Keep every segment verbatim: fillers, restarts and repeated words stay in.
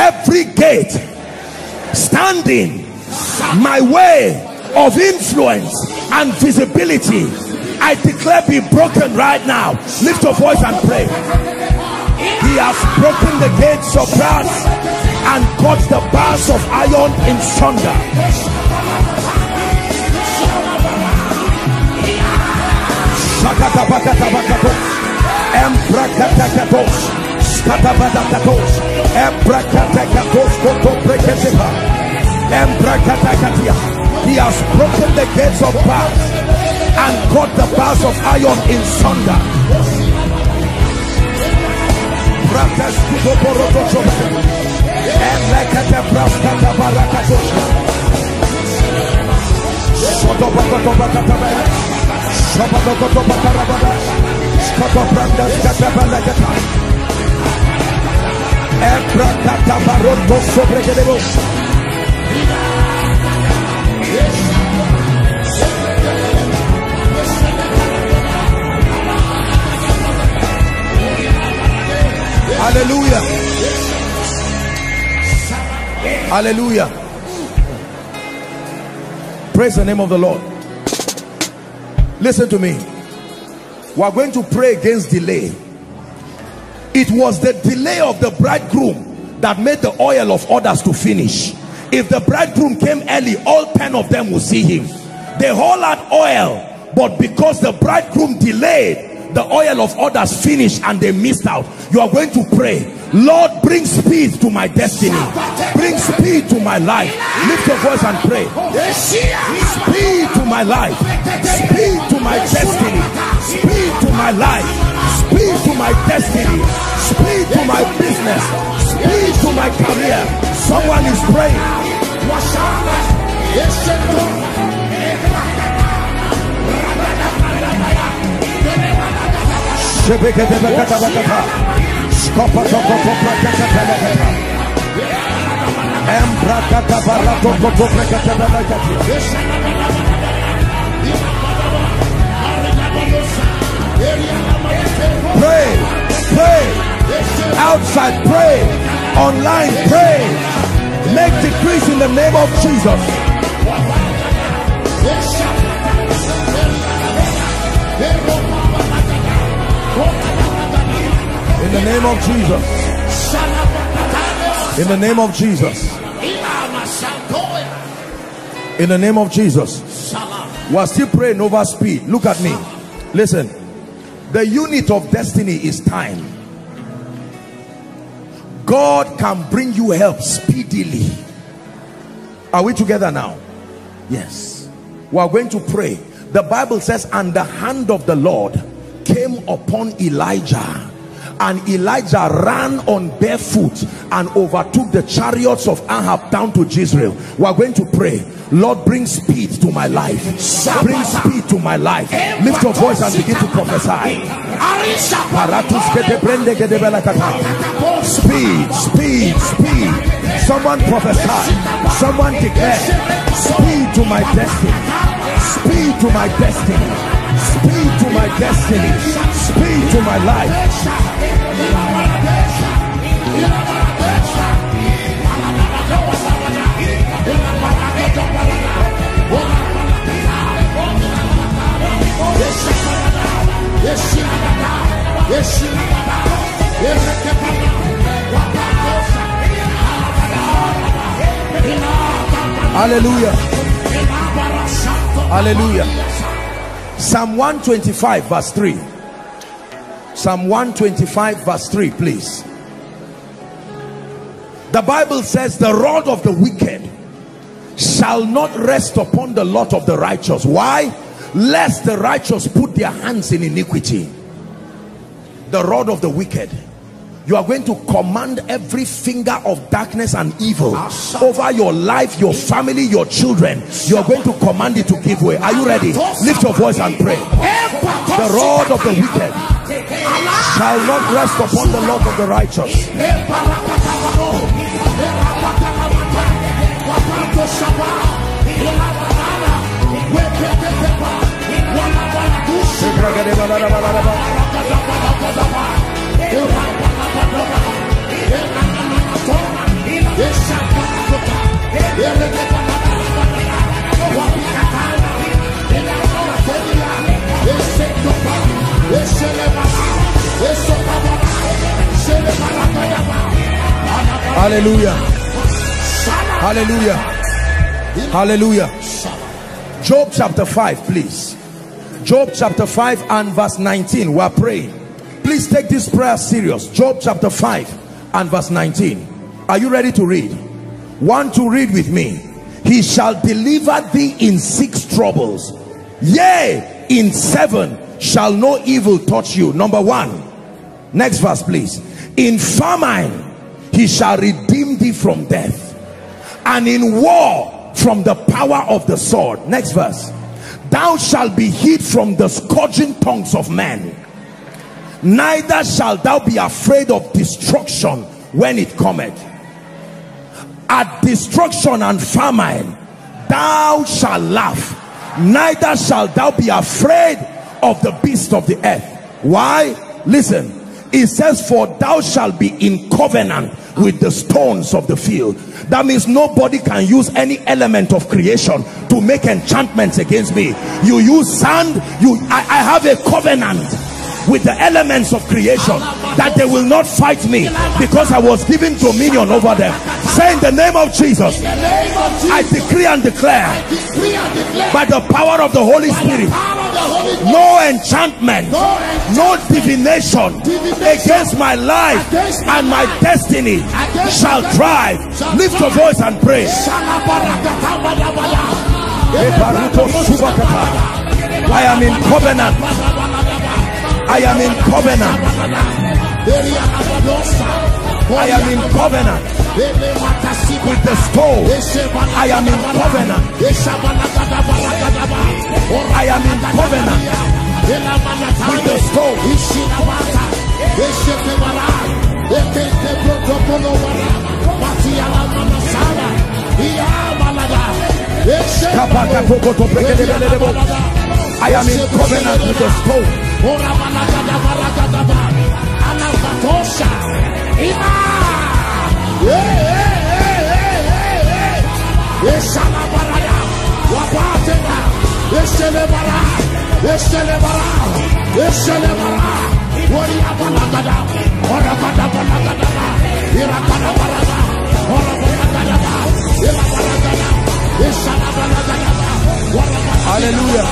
every gate standing my way of influence and visibility, I declare be broken right now. Lift your voice and pray. He has broken the gates of brass and cut the bars of iron in sunder. Katabadakatos, Embrakatakatos, Kotopreketipa, Embrakatakatia. He has broken the gates of brass and cut the bars of iron in sunder. Brakaskuboborotosoma, Embrakatabraskatabarakatosha, Sotobakotobakatabaya, Sobakotobakarabada, Skotobrakatabakata. Ebra catabaroto sobre que debo. Aleluya. Aleluya. Praise the name of the Lord. Listen to me. We are going to pray against delay. It was the delay of the bridegroom that made the oil of others to finish. If the bridegroom came early, all ten of them will see him. They all had oil, but because the bridegroom delayed, the oil of others finished and they missed out. You are going to pray, Lord, bring speed to my destiny. Bring speed to my life. Lift your voice and pray. Speed to my life. Speed to my destiny. Speed to my life. Speed to my destiny, speed to my business, speed to my career. Someone is praying. Pray, pray, outside pray, online pray, make decrees in the name of Jesus. In the name of Jesus. In the name of Jesus. In the name of Jesus. We are still praying over speed. Look at me. Listen. The unit of destiny is time. God can bring you help speedily. Are we together now? Yes. We are going to pray. The Bible says, and the hand of the Lord came upon Elijah. And Elijah ran on barefoot and overtook the chariots of Ahab down to Jezreel. We are going to pray, Lord, bring speed to my life. Bring speed to my life. Lift your voice and begin to prophesy. Speed, speed, speed. Someone prophesy. Someone declare, speed to my destiny. Speed to my destiny. Speed to my destiny. Speed to my life. Hallelujah. Hallelujah. Psalm one twenty-five verse three. Psalm one twenty-five verse three, please. The Bible says the rod of the wicked shall not rest upon the lot of the righteous. Why? Lest the righteous put their hands in iniquity. The rod of the wicked. You are going to command every finger of darkness and evil over your life, your family, your children. You are going to command it to give way. Are you ready? Lift your voice and pray. The rod of the wicked shall not rest upon the lot of the righteous. Hallelujah. Hallelujah. Hallelujah. Job chapter five, please. Job chapter five and verse nineteen. We are praying. Please take this prayer serious. Job chapter five and verse nineteen. Are you ready to read? Want to read with me? He shall deliver thee in six troubles. Yea, in seven shall no evil touch you. Number one. Next verse, please. In famine he shall redeem thee from death, and in war from the power of the sword. Next verse. Thou shalt be hid from the scourging tongues of men, neither shalt thou be afraid of destruction when it cometh. At destruction and famine thou shalt laugh, neither shalt thou be afraid of the beast of the earth. Why? Listen, it says, for thou shalt be in covenant with the stones of the field. That means nobody can use any element of creation to make enchantments against me. You use sand, you I, I have a covenant with the elements of creation that they will not fight me, because I was given dominion over them. Say, in the name of Jesus, I decree and declare by the power of the Holy Spirit, no enchantment, no, enchantment, no divination, divination against my life against my and my life, destiny shall thrive. Lift your voice and pray. I am in covenant. I am in covenant. I am in covenant with the stone. I am in covenant. I am in covenant with the stone. I am in covenant with the stone. Hallelujah.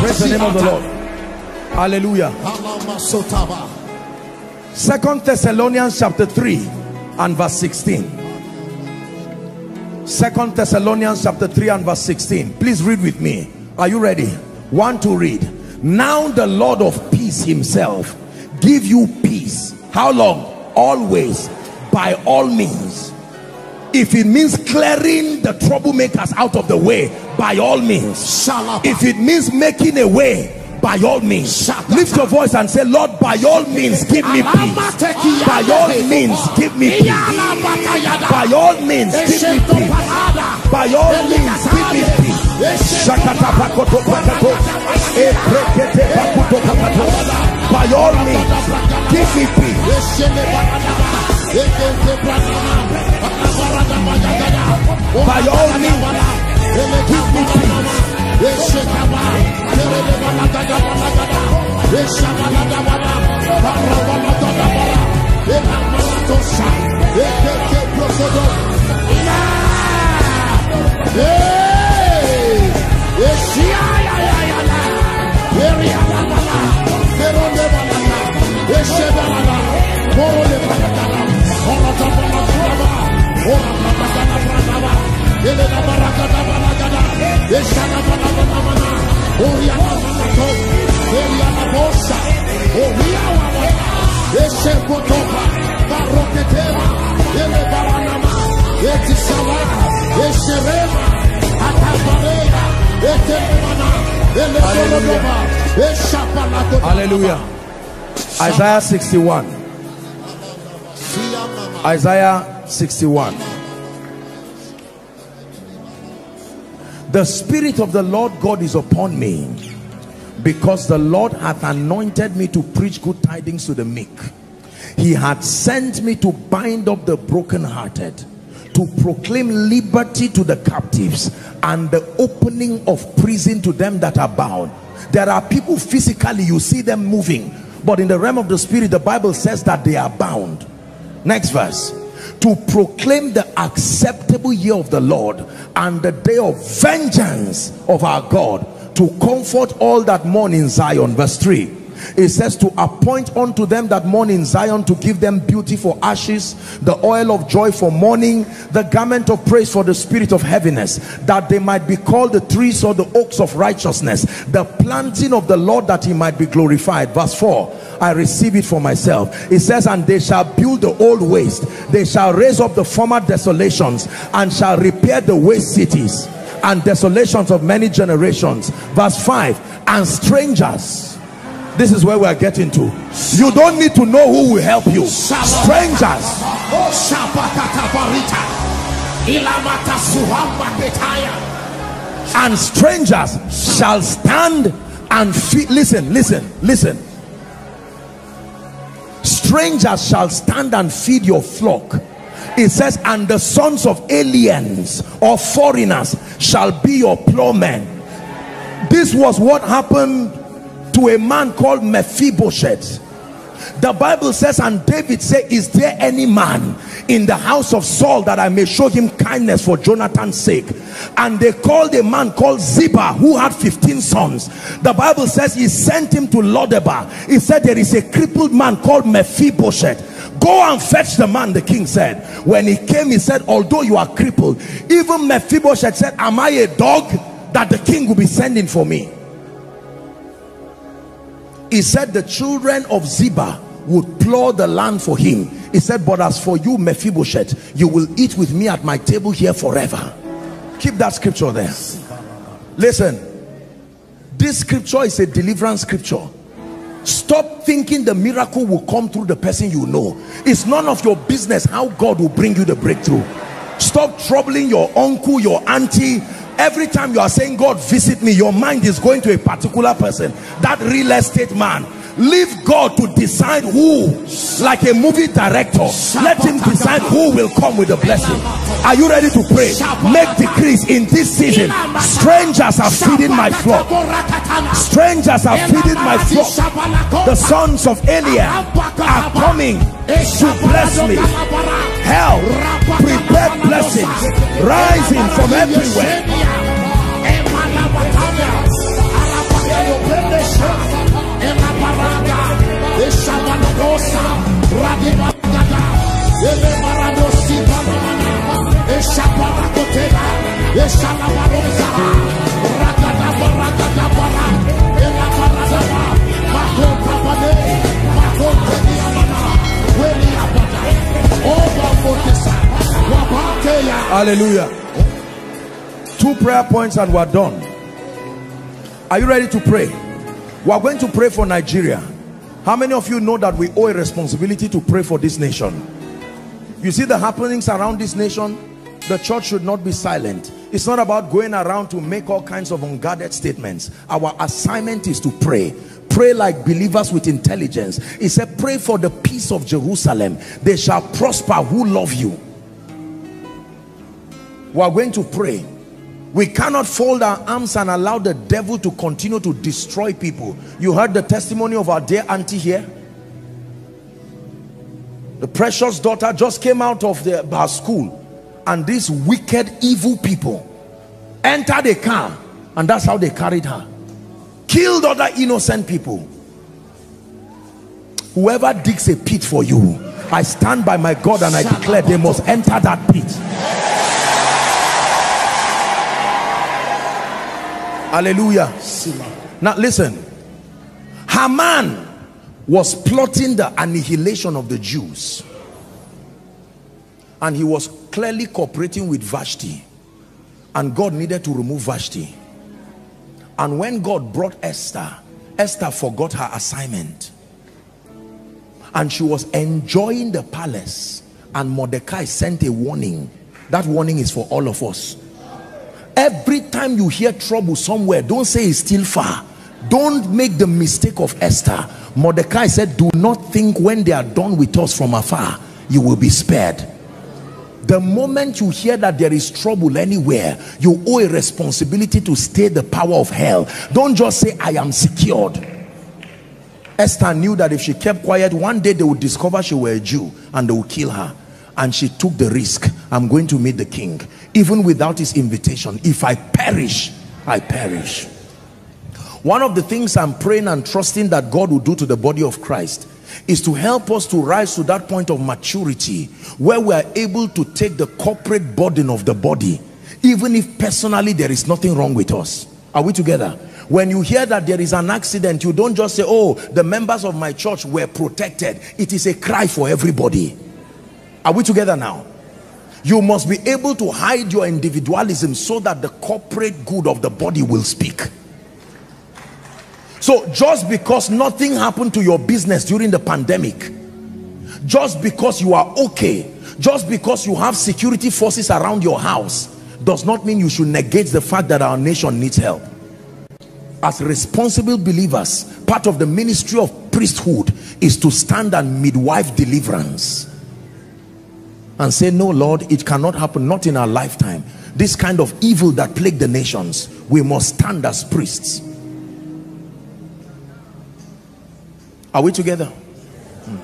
Praise the name of the Lord. Hallelujah. Second Thessalonians chapter three and verse sixteen. Second Thessalonians chapter three and verse sixteen. Please read with me. Are you ready? One to read. Now the Lord of peace himself give you peace. How long? Always, by all means. If it means clearing the troublemakers out of the way, by all means. If it means making a way, by all means. Lift your voice and say, Lord, by all means give me peace. By all means give me peace. By all means give me peace. By all means give me peace. By all means give me peace. By all means give me peace. Hallelujah. Isaiah sixty-one. Isaiah sixty-one. The Spirit of the Lord God is upon me, because the Lord hath anointed me to preach good tidings to the meek. He hath sent me to bind up the brokenhearted, to proclaim liberty to the captives, and the opening of prison to them that are bound. There are people physically, you see them moving, but in the realm of the spirit, the Bible says that they are bound. Next verse. To proclaim the acceptable year of the Lord and the day of vengeance of our God, to comfort all that mourn in Zion. Verse three. It says, to appoint unto them that mourn in Zion, to give them beauty for ashes, the oil of joy for mourning, the garment of praise for the spirit of heaviness, that they might be called the trees or the oaks of righteousness, the planting of the Lord, that he might be glorified. Verse four, I receive it for myself. It says, and they shall build the old waste, they shall raise up the former desolations, and shall repair the waste cities and desolations of many generations. Verse five, and strangers. This is where we are getting to. You don't need to know who will help you. Strangers. And strangers shall stand and feed. Listen, listen, listen. Strangers shall stand and feed your flock. It says, and the sons of aliens or foreigners shall be your plowmen. This was what happened to a man called Mephibosheth. The Bible says, and David said, is there any man in the house of Saul that I may show him kindness for Jonathan's sake? And they called a man called Ziba, who had fifteen sons. The Bible says he sent him to Lodebar. He said, there is a crippled man called Mephibosheth. Go and fetch the man, the king said. When he came, he said, although you are crippled, even Mephibosheth said, am I a dog that the king will be sending for me? He said the children of Ziba would plow the land for him. He said, but as for you, Mephibosheth, you will eat with me at my table here forever. Keep that scripture there. Listen, this scripture is a deliverance scripture. Stop thinking the miracle will come through the person you know. It's none of your business how God will bring you the breakthrough. Stop troubling your uncle, your auntie. Every time you are saying, God, visit me, your mind is going to a particular person. That real estate man. Leave God to decide who. Like a movie director. Let him decide who will come with the blessing. Are you ready to pray? Make decrees in this season. Strangers are feeding my flock. Strangers are feeding my flock. The sons of alien are coming to bless me. Help, prepared blessings rising from everywhere. Hallelujah. Two prayer points and we're done. Are you ready to pray? We are going to pray for Nigeria. How many of you know that we owe a responsibility to pray for this nation? You see the happenings around this nation? The church should not be silent. It's not about going around to make all kinds of unguarded statements. Our assignment is to pray. Pray like believers with intelligence. It said, pray for the peace of Jerusalem. They shall prosper who love you. We are going to pray. We cannot fold our arms and allow the devil to continue to destroy people. You heard the testimony of our dear auntie here. The precious daughter just came out of the, her school, and these wicked, evil people entered a car, and that's how they carried her. Killed other innocent people. Whoever digs a pit for you, I stand by my God and I declare they must enter that pit. Hallelujah. Now listen, Haman was plotting the annihilation of the Jews, and he was clearly cooperating with Vashti, and God needed to remove Vashti. And when God brought Esther, Esther forgot her assignment, and she was enjoying the palace, and Mordecai sent a warning. That warning is for all of us. Every time you hear trouble somewhere, don't say it's still far. Don't make the mistake of Esther. Mordecai said, do not think when they are done with us from afar, you will be spared. The moment you hear that there is trouble anywhere, you owe a responsibility to stay the power of hell. Don't just say, I am secured. Esther knew that if she kept quiet, one day they would discover she were a Jew and they would kill her. And she took the risk. I'm going to meet the king, even without his invitation. If I perish, I perish. One of the things I'm praying and trusting that God will do to the body of Christ is to help us to rise to that point of maturity where we are able to take the corporate burden of the body, even if personally there is nothing wrong with us. Are we together? When you hear that there is an accident, you don't just say, oh, the members of my church were protected. It is a cry for everybody. Are we together now? You must be able to hide your individualism so that the corporate good of the body will speak. So just because nothing happened to your business during the pandemic, just because you are okay, just because you have security forces around your house, does not mean you should negate the fact that our nation needs help. As responsible believers, part of the ministry of priesthood is to stand and midwife deliverance and say, no, Lord, it cannot happen, not in our lifetime. This kind of evil that plagued the nations, we must stand as priests. Are we together? Hmm.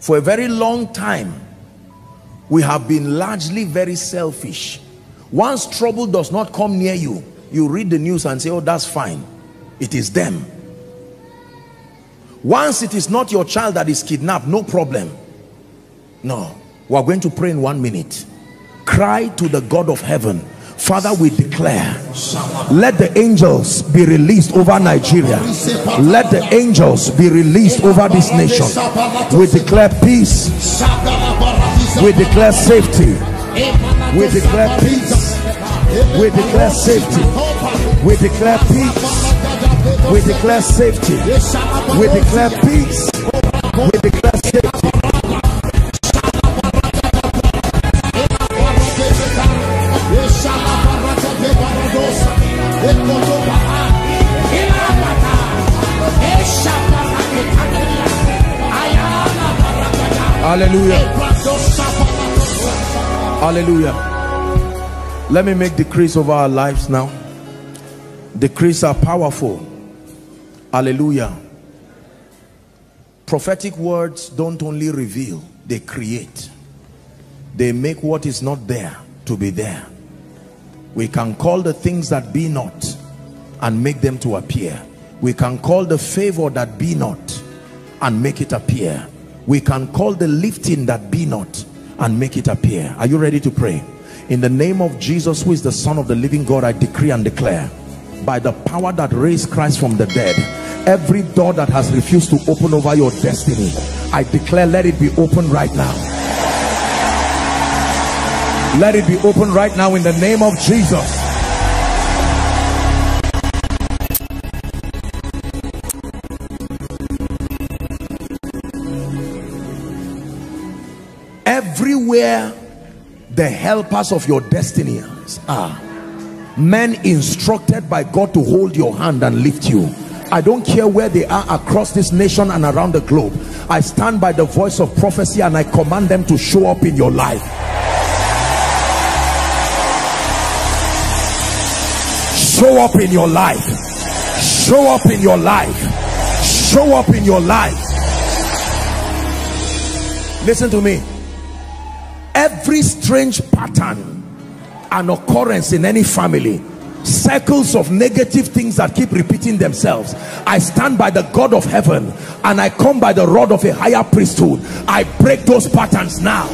For a very long time, we have been largely very selfish. Once trouble does not come near you, you read the news and say, oh, that's fine. It is them. Once it is not your child that is kidnapped, no problem. No. We are going to pray in one minute. Cry to the God of heaven. Father, we declare, let the angels be released over Nigeria. Let the angels be released over this nation. We declare peace. We declare safety. We declare peace. We declare safety. We declare peace. We declare safety. We declare peace. We declare safety. Hallelujah. Hallelujah. Let me make decrees over our lives now. Decrees are powerful. Hallelujah. Prophetic words don't only reveal, they create. They make what is not there to be there. We can call the things that be not and make them to appear. We can call the favor that be not and make it appear. We can call the lifting that be not and make it appear. Are you ready to pray? In the name of Jesus, who is the Son of the living God, I decree and declare, by the power that raised Christ from the dead, every door that has refused to open over your destiny, I declare, let it be open right now. Let it be open right now in the name of Jesus. Everywhere the helpers of your destiny are men instructed by God to hold your hand and lift you. I don't care where they are across this nation and around the globe. I stand by the voice of prophecy and I command them to show up in your life. Show up in your life. Show up in your life. Show up in your life. Listen to me. Every strange pattern and occurrence in any family, circles of negative things that keep repeating themselves, I stand by the God of heaven and I come by the rod of a higher priesthood. I break those patterns now.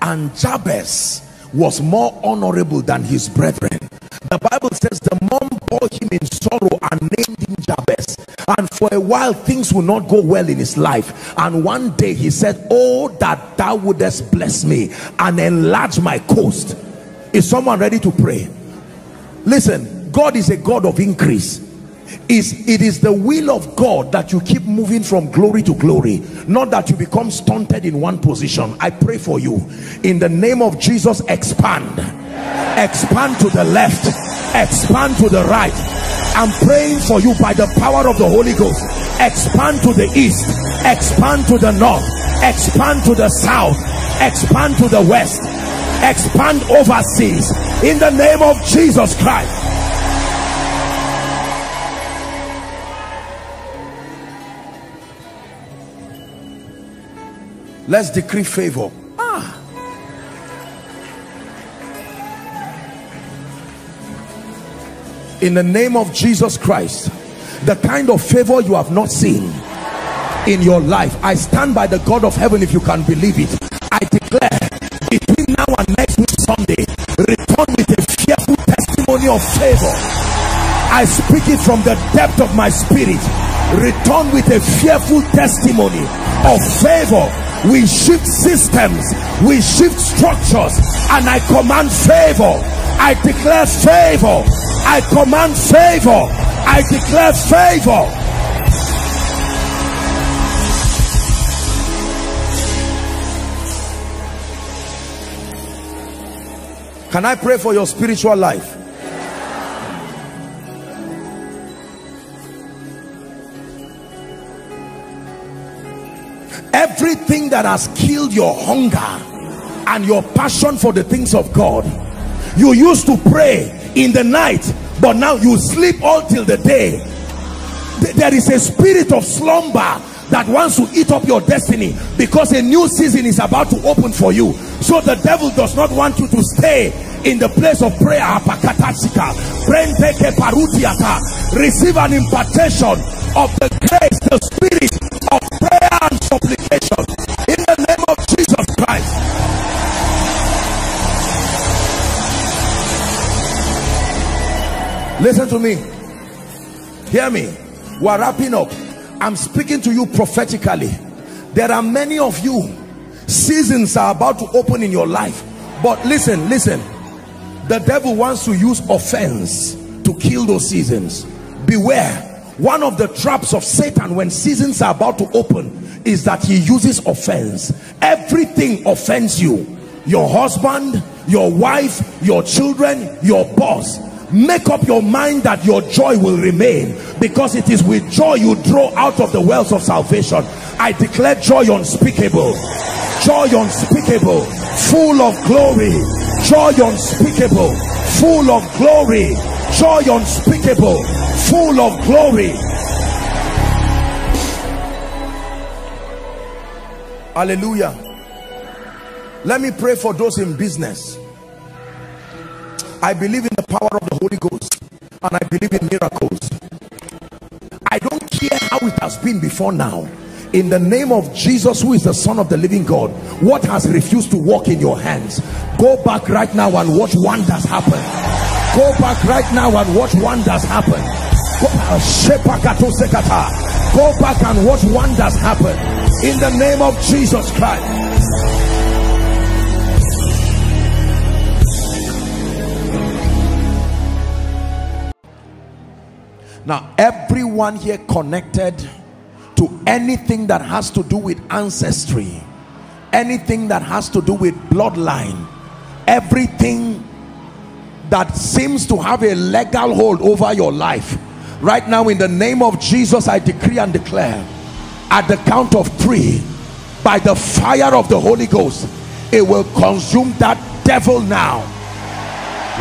And Jabez was more honorable than his brethren. The Bible says the mom bore him in sorrow and named him Jabez. And for a while things would not go well in his life. And one day he said, oh, that thou wouldest bless me and enlarge my coast. Is someone ready to pray? Listen, God is a God of increase. Is it is the will of God that you keep moving from glory to glory, not that you become stunted in one position. I pray for you in the name of Jesus. Expand, expand to the left, expand to the right. I'm praying for you by the power of the Holy Ghost. Expand to the east, expand to the north, expand to the south, expand to the west, expand overseas in the name of Jesus Christ. Let's decree favor. Ah. In the name of Jesus Christ, the kind of favor you have not seen in your life, I stand by the God of heaven. If you can believe it, I declare between now and next week Sunday, return with a fearful testimony of favor. I speak it from the depth of my spirit. Return with a fearful testimony of favor. We shift systems, we shift structures, and I command favor. I declare favor. I command favor. I declare favor. Can I pray for your spiritual life? Everything that has killed your hunger and your passion for the things of God. You used to pray in the night, but now you sleep all till the day. There is a spirit of slumber that wants to eat up your destiny, because a new season is about to open for you. So the devil does not want you to stay in the place of prayer. Receive an impartation of the grace, the spirit of prayer and supplication in the name of Jesus Christ. Listen to me, hear me, we're wrapping up. I'm speaking to you prophetically. There are many of you, seasons are about to open in your life, but listen, listen, the devil wants to use offense to kill those seasons. Beware. One of the traps of Satan when seasons are about to open is that he uses offense. Everything offends you. Your husband, your wife, your children, your boss. Make up your mind that your joy will remain, because it is with joy you draw out of the wells of salvation. I declare joy unspeakable, joy unspeakable, full of glory, joy unspeakable, full of glory, joy unspeakable, full of glory. Hallelujah. Let me pray for those in business. I believe in the power of the Holy Ghost, and I believe in miracles. I don't care how it has been before now. In the name of Jesus, who is the Son of the living God, what has refused to walk in your hands, go back right now and watch wonders happen. Go back right now and watch wonders happen. Go back and watch wonders happen in the name of Jesus Christ. Now, everyone here connected to anything that has to do with ancestry, anything that has to do with bloodline, everything that seems to have a legal hold over your life, right now in the name of Jesus, I decree and declare, at the count of three, by the fire of the Holy Ghost, it will consume that devil now.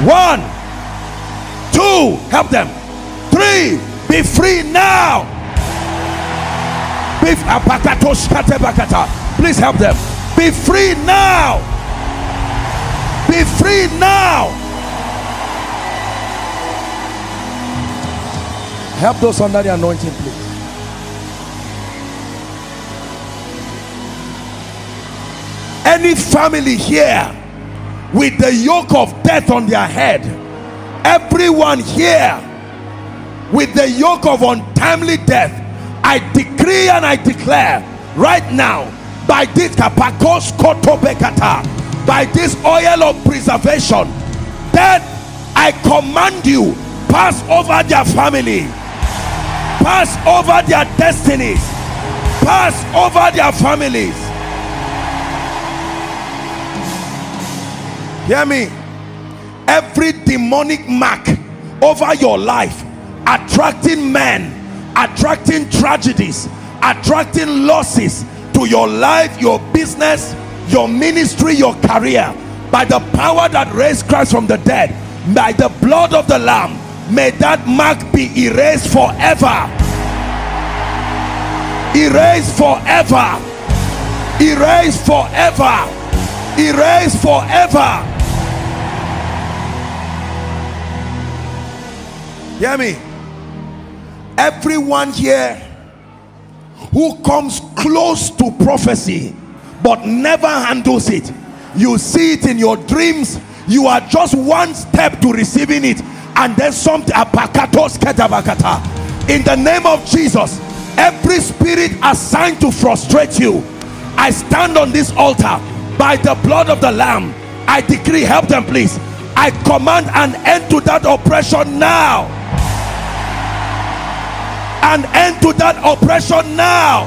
One, two, help them. Free, be free now. Be, please help them. Be free now. Be free now. Help those under the anointing, please. Any family here with the yoke of death on their head, everyone here with the yoke of untimely death, I decree and I declare right now, by this kapakos kotobekata, by this oil of preservation, death, I command you, pass over their family, pass over their destinies, pass over their families. Hear me. Every demonic mark over your life, attracting men, attracting tragedies, attracting losses to your life, your business, your ministry, your career, by the power that raised Christ from the dead, by the blood of the Lamb, may that mark be erased forever. Erased forever. Erased forever. Erased forever. Hear me. Everyone here who comes close to prophecy but never handles it, you see it in your dreams, you are just one step to receiving it, and then something. In the name of Jesus, every spirit assigned to frustrate you, I stand on this altar by the blood of the Lamb. I decree, help them please. I command an end to that oppression now. An end to that oppression now.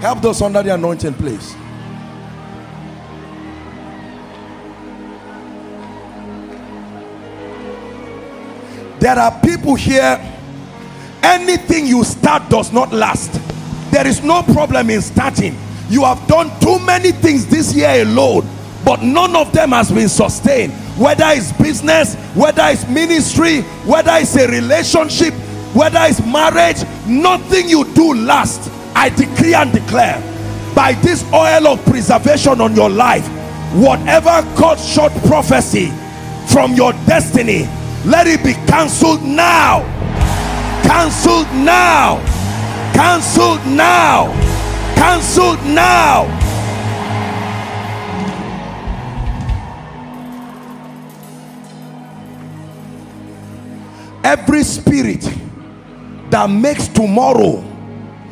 Help those under the anointing, please. There are people here, anything you start does not last. There is no problem in starting. You have done too many things this year alone, but none of them has been sustained. Whether it's business, whether it's ministry, whether it's a relationship, whether it's marriage, nothing you do lasts. I decree and declare by this oil of preservation on your life, whatever cut short prophecy from your destiny, let it be cancelled now. Cancelled now. Cancelled now. Cancelled now. Every spirit that makes tomorrow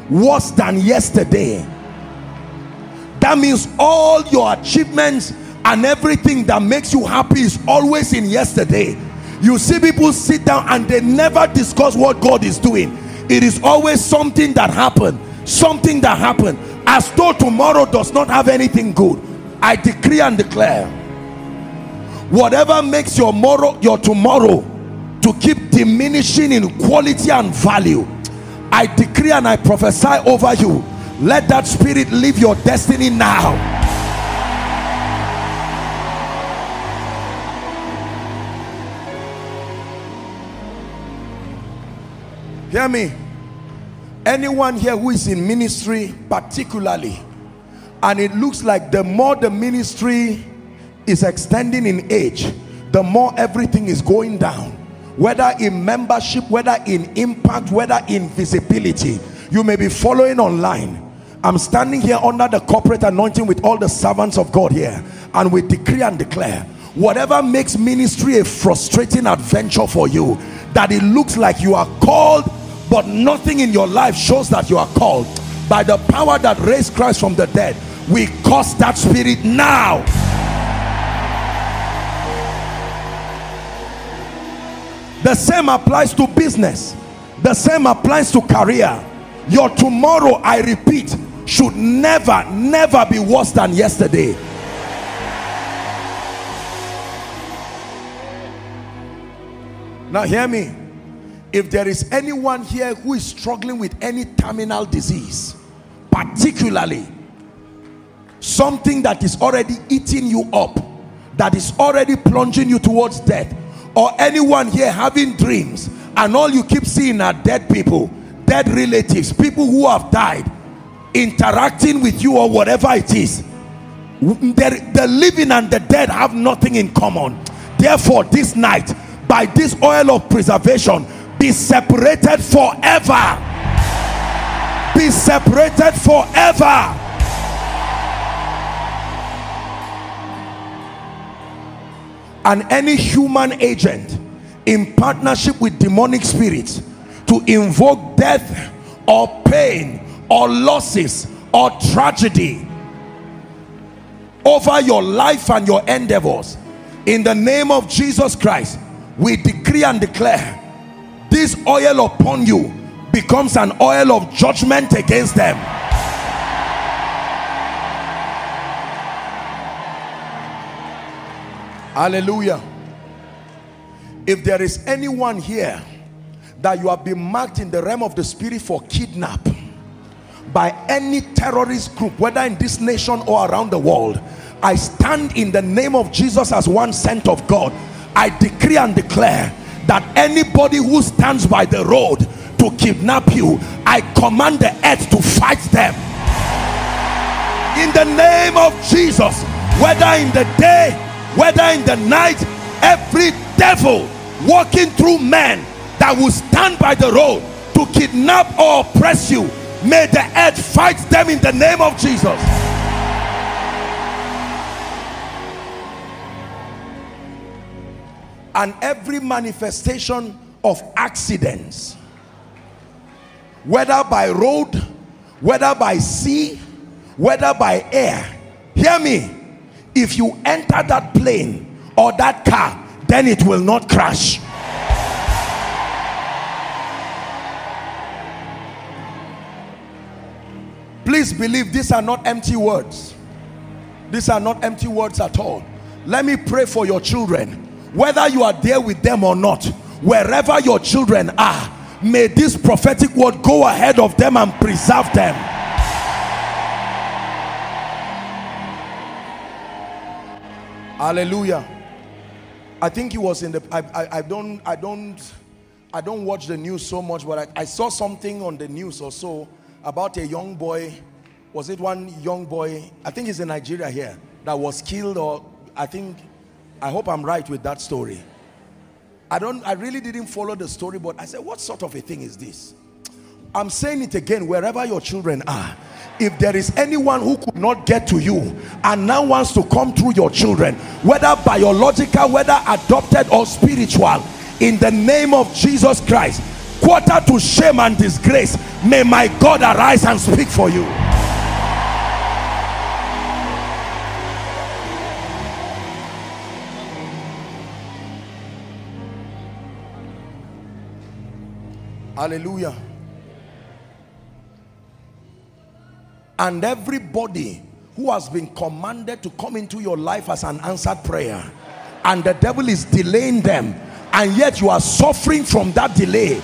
worse than yesterday, that means all your achievements and everything that makes you happy is always in yesterday. You see people sit down and they never discuss what God is doing. It is always something that happened, something that happened, as though tomorrow does not have anything good. I decree and declare, whatever makes your tomorrow, your tomorrow to keep diminishing in quality and value, I decree and I prophesy over you, let that spirit leave your destiny now. Hear me. Anyone here who is in ministry particularly, and it looks like the more the ministry is extending in age, the more everything is going down. Whether in membership, whether in impact, whether in visibility. You may be following online. I'm standing here under the corporate anointing with all the servants of God here, and we decree and declare, whatever makes ministry a frustrating adventure for you, that it looks like you are called but nothing in your life shows that you are called, by the power that raised Christ from the dead, we curse that spirit now. The same applies to business. The same applies to career. Your tomorrow, I repeat, should never, never be worse than yesterday. Now hear me. If there is anyone here who is struggling with any terminal disease, particularly something that is already eating you up, that is already plunging you towards death, or anyone here having dreams and all you keep seeing are dead people, dead relatives, people who have died interacting with you, or whatever it is, the, the living and the dead have nothing in common. Therefore this night, by this oil of preservation, be separated forever. Be separated forever. And any human agent in partnership with demonic spirits to invoke death or pain or losses or tragedy over your life and your endeavors, in the name of Jesus Christ, we decree and declare, this oil upon you becomes an oil of judgment against them. Hallelujah. If there is anyone here that you have been marked in the realm of the spirit for kidnap by any terrorist group, whether in this nation or around the world, I stand in the name of Jesus as one sent of God. I decree and declare that anybody who stands by the road to kidnap you, I command the earth to fight them in the name of Jesus. Whether in the day, whether in the night, every devil walking through men that will stand by the road to kidnap or oppress you, may the earth fight them in the name of Jesus. And every manifestation of accidents, whether by road, whether by sea, whether by air, hear me, if you enter that plane or that car, then it will not crash. Please believe these are not empty words. These are not empty words at all. Let me pray for your children. Whether you are there with them or not, wherever your children are, may this prophetic word go ahead of them and preserve them. Hallelujah. I think he was in the, I, I, I don't, I don't, I don't watch the news so much, but I, I saw something on the news or so about a young boy. Was it one young boy? I think he's in Nigeria here, that was killed, or I think, I hope I'm right with that story. I don't, I really didn't follow the story, but I said, what sort of a thing is this? I'm saying it again, wherever your children are, if there is anyone who could not get to you and now wants to come through your children, whether biological, whether adopted or spiritual, in the name of Jesus Christ, quarter to shame and disgrace, may my God arise and speak for you. Hallelujah. And everybody who has been commanded to come into your life as an answered prayer, and the devil is delaying them, and yet you are suffering from that delay.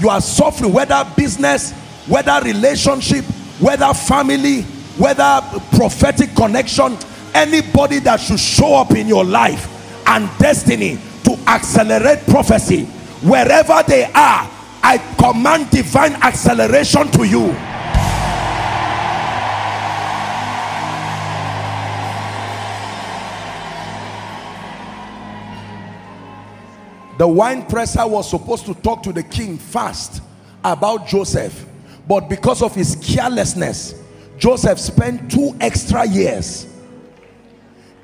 You are suffering, whether business, whether relationship, whether family, whether prophetic connection, anybody that should show up in your life and destiny to accelerate prophecy, wherever they are, I command divine acceleration to you. The wine presser was supposed to talk to the king fast about Joseph, but because of his carelessness, Joseph spent two extra years.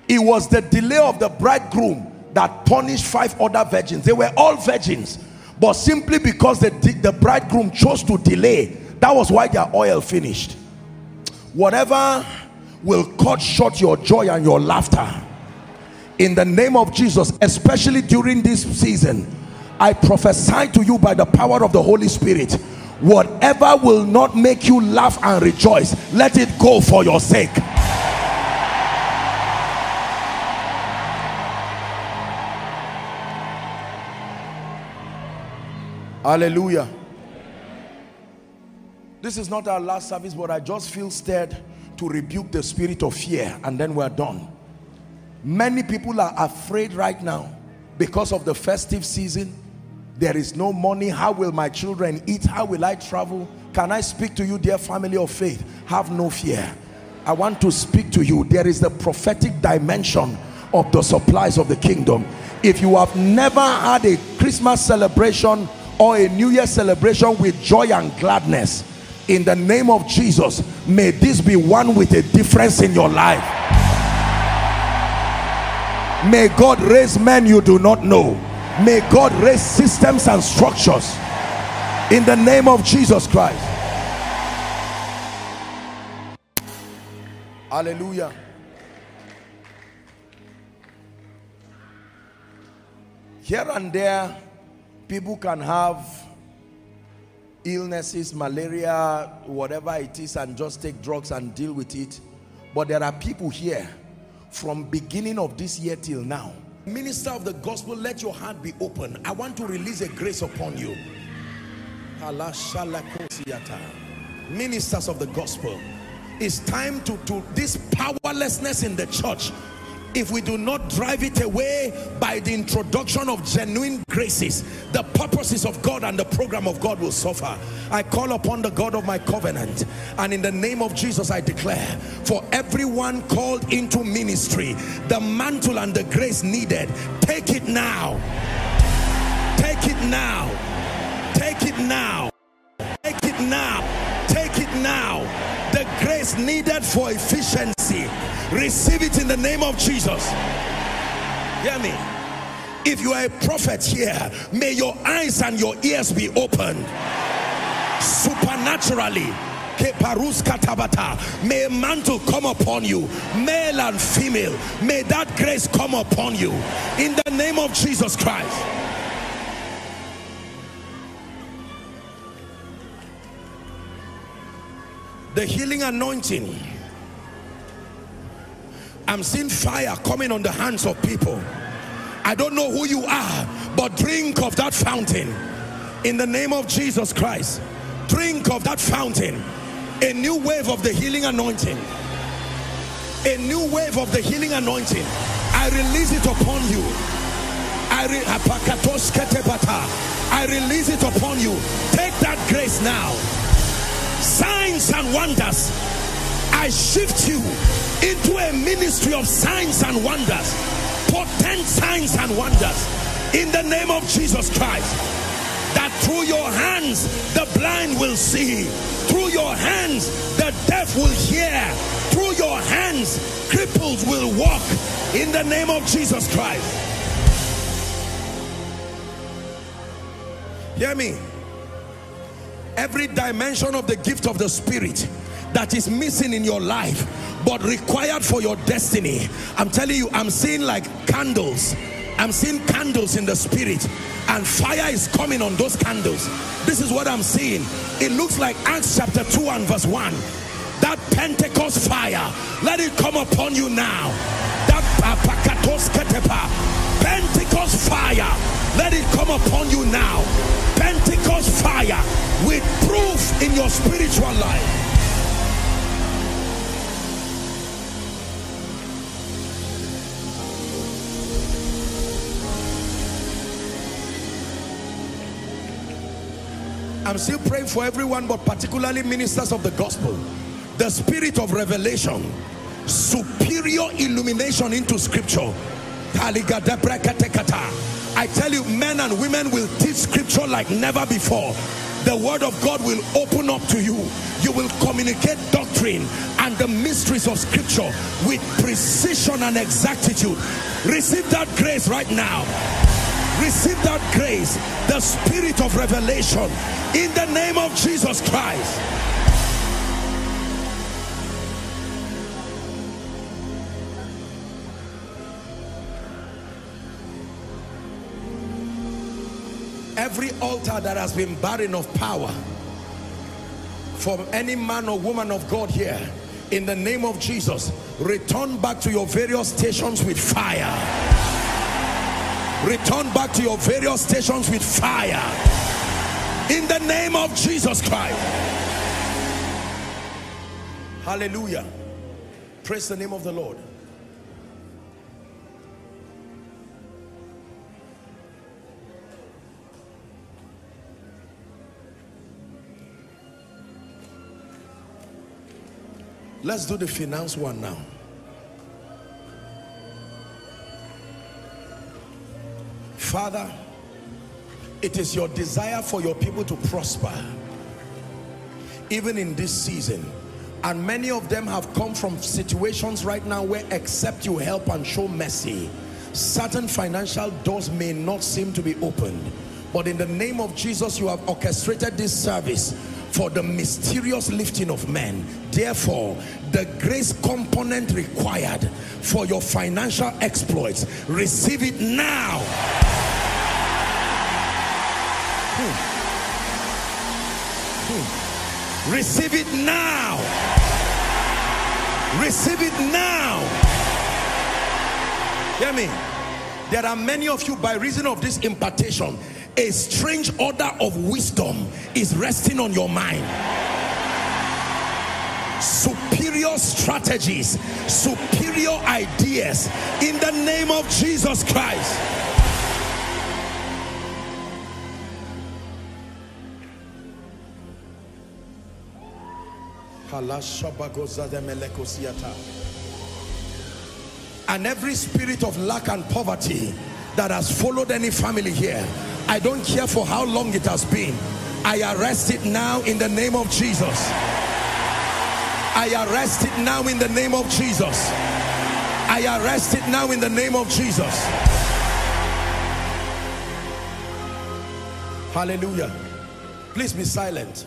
It was the delay of the bridegroom that punished five other virgins. They were all virgins, but simply because the, the bridegroom chose to delay, that was why their oil finished. Whatever will cut short your joy and your laughter, in the name of Jesus, especially during this season, I prophesy to you by the power of the Holy Spirit, whatever will not make you laugh and rejoice, let it go for your sake. Hallelujah. This is not our last service, but I just feel stirred to rebuke the spirit of fear, and then we're done. Many people are afraid right now because of the festive season. There is no money. How will my children eat? How will I travel? Can I speak to you, dear family of faith? Have no fear. I want to speak to you. There is the prophetic dimension of the supplies of the kingdom. If you have never had a Christmas celebration or a New Year celebration with joy and gladness, in the name of Jesus, may this be one with a difference in your life. May God raise men you do not know. May God raise systems and structures in the name of Jesus Christ. Hallelujah. Here and there, people can have illnesses, malaria, whatever it is, and just take drugs and deal with it. But there are people here, from beginning of this year till now, Minister of the gospel, let your heart be open. I want to release a grace upon you. Ministers of the gospel, it's time to do this powerlessness in the church. If we do not drive it away by the introduction of genuine graces, the purposes of God and the program of God will suffer. I call upon the God of my covenant, and in the name of Jesus I declare, for everyone called into ministry, the mantle and the grace needed, take it now, take it now, take it now, take it now, take it now. The grace needed for efficiency, receive it in the name of Jesus. Hear me. If you are a prophet here, may your eyes and your ears be opened supernaturally. May a mantle come upon you, male and female. May that grace come upon you in the name of Jesus Christ. The healing anointing. I'm seeing fire coming on the hands of people. I don't know who you are, but drink of that fountain. In the name of Jesus Christ, drink of that fountain. A new wave of the healing anointing. A new wave of the healing anointing. I release it upon you. I, re I release it upon you. Take that grace now. Signs and wonders. I shift you into a ministry of signs and wonders, potent signs and wonders, in the name of Jesus Christ. That through your hands the blind will see, through your hands the deaf will hear, through your hands cripples will walk, in the name of Jesus Christ. Hear me. Every dimension of the gift of the Spirit that is missing in your life but required for your destiny, I'm telling you, I'm seeing like candles. I'm seeing candles in the Spirit, and fire is coming on those candles. This is what I'm seeing. It looks like Acts chapter two and verse one. That Pentecost fire, let it come upon you now. That Pentecost fire, let it come upon you now. Pentecost fire with proof in your spiritual life. I'm still praying for everyone, but particularly ministers of the gospel. The spirit of revelation, superior illumination into scripture. I tell you, men and women will teach scripture like never before. The word of God will open up to you. You will communicate doctrine and the mysteries of scripture with precision and exactitude. Receive that grace right now. Receive that grace, the spirit of revelation, in the name of Jesus Christ. Every altar that has been barren of power from any man or woman of God here, in the name of Jesus, return back to your various stations with fire. Return back to your various stations with fire, in the name of Jesus Christ. Hallelujah. Praise the name of the Lord. Let's do the finance one now. Father, it is your desire for your people to prosper, even in this season. And many of them have come from situations right now where, except you help and show mercy, certain financial doors may not seem to be opened. But in the name of Jesus, you have orchestrated this service for the mysterious lifting of men. Therefore, the grace component required for your financial exploits, receive it now. Hmm. Hmm. Receive it now. Receive it now. Hear me. There are many of you, by reason of this impartation, a strange order of wisdom is resting on your mind. Superior strategies, superior ideas, in the name of Jesus Christ. And every spirit of lack and poverty that has followed any family here, I don't care for how long it has been, I arrest it now in the name of Jesus. I arrest it now in the name of Jesus. I arrest it now in the name of Jesus. Hallelujah. Please be silent.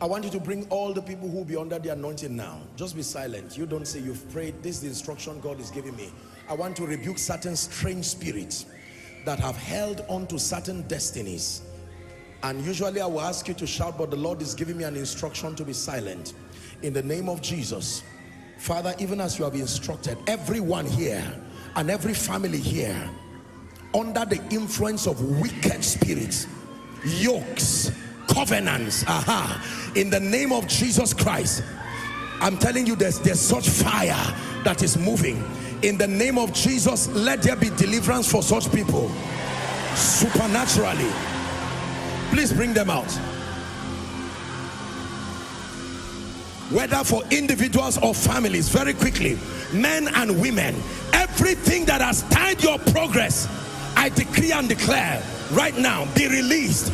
I want you to bring all the people who will be under the anointing now. Just be silent. You don't say you've prayed. This is the instruction God is giving me. I want to rebuke certain strange spirits that have held on to certain destinies. And usually I will ask you to shout, but the Lord is giving me an instruction to be silent. In the name of Jesus, Father, even as you have instructed everyone here and every family here under the influence of wicked spirits, yokes, covenants, aha, in the name of Jesus Christ, I'm telling you, there's, there's such fire that is moving. In the name of Jesus, let there be deliverance for such people supernaturally. Please bring them out. Whether for individuals or families, very quickly, men and women, everything that has tied your progress, I decree and declare right now, be released,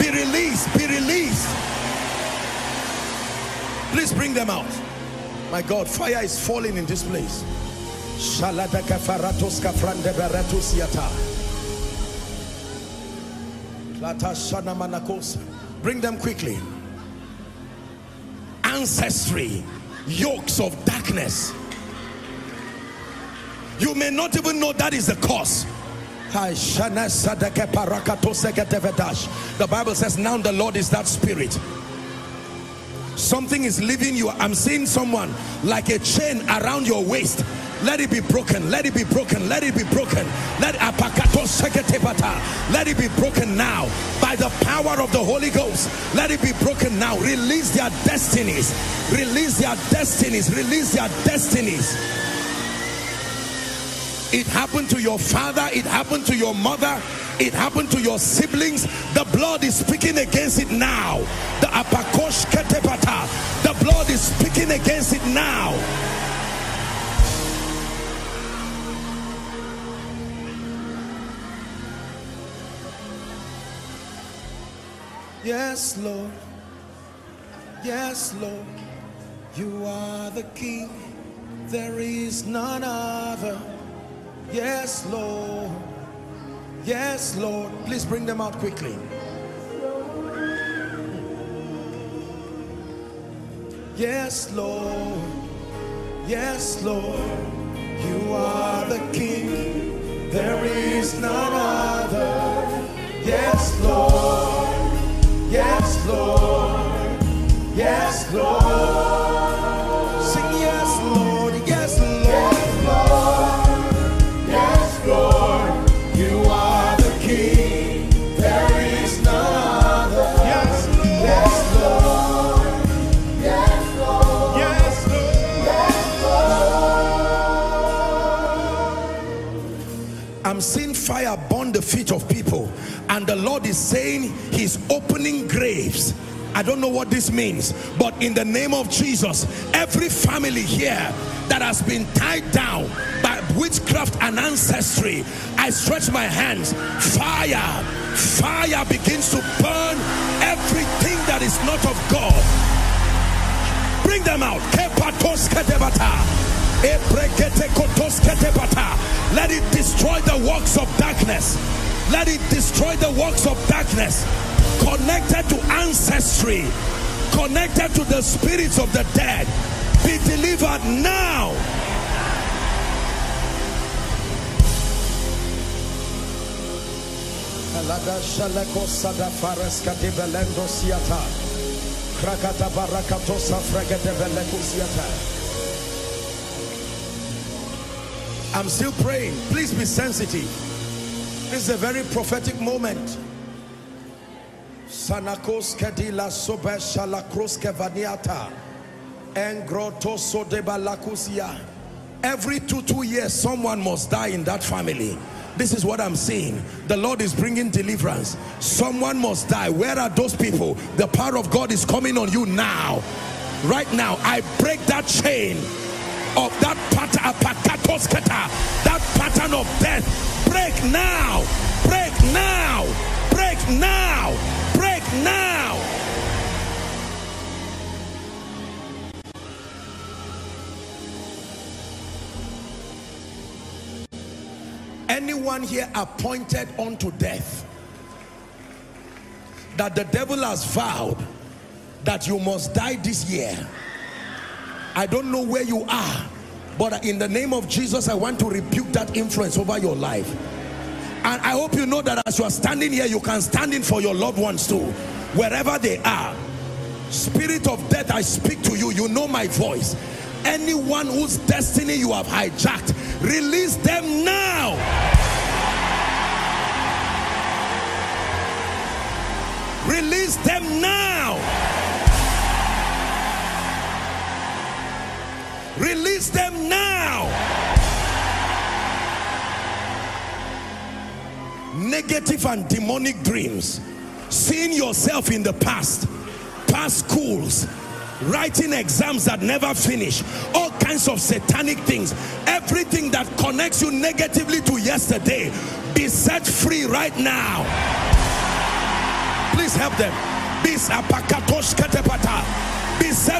be released, be released. Please bring them out. My God, fire is falling in this place. Bring them quickly. Ancestry, yokes of darkness. You may not even know that is the cause. The Bible says, now the Lord is that spirit. Something is leaving you. I'm seeing someone like a chain around your waist. Let it be broken, let it be broken, let it be broken. Let, let it be broken now. By the power of the Holy Ghost, let it be broken now. Release their destinies, release their destinies, release their destinies. It happened to your father, it happened to your mother, it happened to your siblings. The blood is speaking against it now. The apakosh ketepata, the blood is speaking against it now. Yes, Lord. Yes, Lord. You are the King. There is none other. Yes, Lord. Yes, Lord. Please bring them out quickly. Yes, Lord. Yes, Lord. You are the King. There is none other. Yes, Lord. Yes, Lord. Yes, Lord. Sing yes, Lord. Yes, Lord. Yes, Lord. Yes, Lord. You are the King. There is none other. Yes, Lord. Yes, Lord. Yes, Lord. Yes, Lord. Yes, Lord. I'm seeing fire burn the feet of people. And the Lord is saying he's opening graves. I don't know what this means, but in the name of Jesus, every family here that has been tied down by witchcraft and ancestry, I stretch my hands. Fire, fire begins to burn everything that is not of God. Bring them out. Let it destroy the works of darkness. Let it destroy the works of darkness, connected to ancestry, connected to the spirits of the dead. Be delivered now. I'm still praying. Please be sensitive. This is a very prophetic moment. Sanakos kedila sobe shalakros kevaniata engrotoso deba lakusia. Every two two years someone must die in that family. This is what I'm saying. The Lord is bringing deliverance. Someone must die. Where are those people? The power of God is coming on you now. Right now, I break that chain of that pattern, that pattern of death. Break now, break now, break now, break now. Anyone here appointed unto death, that the devil has vowed that you must die this year, I don't know where you are, but in the name of Jesus, I want to rebuke that influence over your life. And I hope you know that as you are standing here, you can stand in for your loved ones too, wherever they are. Spirit of death, I speak to you. You know my voice. Anyone whose destiny you have hijacked, release them now. Release them now. Release them now. Negative and demonic dreams, seeing yourself in the past, past schools, writing exams that never finish, all kinds of satanic things, everything that connects you negatively to yesterday, be set free right now. Please help them. Be set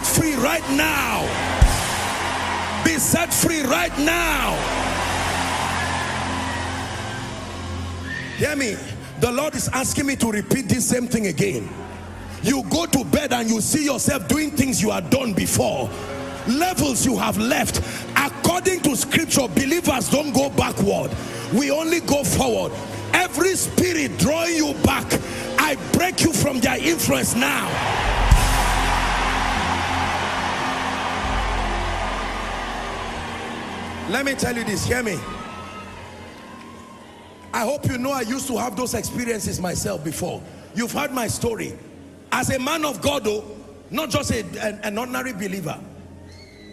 free right now. Be set free right now. Hear me. The Lord is asking me to repeat this same thing again. You go to bed and you see yourself doing things you had done before, levels you have left. According to scripture, believers don't go backward. We only go forward. Every spirit drawing you back, I break you from their influence now. Let me tell you this, hear me. I hope you know I used to have those experiences myself before. You've heard my story. As a man of God though, not just a, an, an ordinary believer,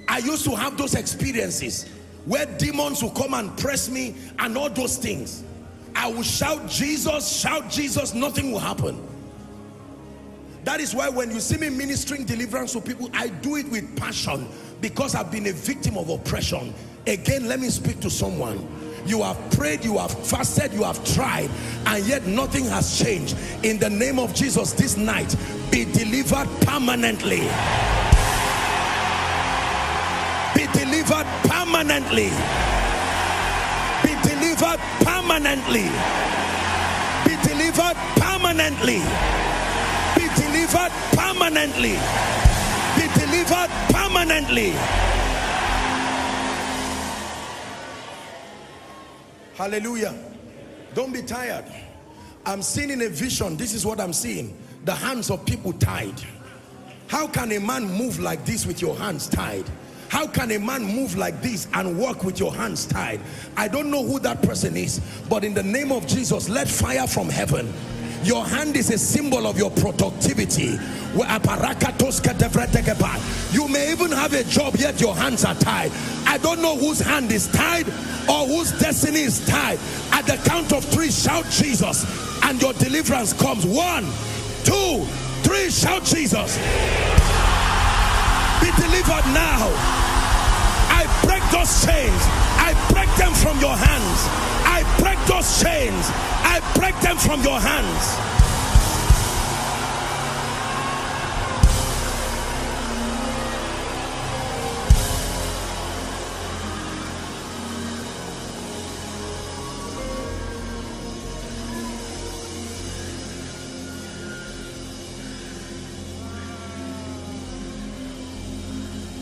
I used to have those experiences where demons would come and press me and all those things. I would shout Jesus, shout Jesus, nothing will happen. That is why when you see me ministering deliverance to people, I do it with passion because I've been a victim of oppression. Again, let me speak to someone. You have prayed, you have fasted, you have tried, and yet nothing has changed. In the name of Jesus, this night, be delivered permanently. Be delivered permanently. Be delivered permanently. Be delivered permanently. Be delivered permanently. Be delivered permanently. Be delivered permanently. Hallelujah. Don't be tired. I'm seeing in a vision, this is what I'm seeing, the hands of people tied. How can a man move like this with your hands tied? How can a man move like this and walk with your hands tied? I don't know who that person is, but in the name of Jesus, let fire from heaven. Your hand is a symbol of your productivity. You may even have a job, yet your hands are tied. I don't know whose hand is tied or whose destiny is tied. At the count of three, shout Jesus, and your deliverance comes. One, two, three, shout Jesus. Be delivered now. I break those chains. I break them from your hands. I break those chains. I break them from your hands.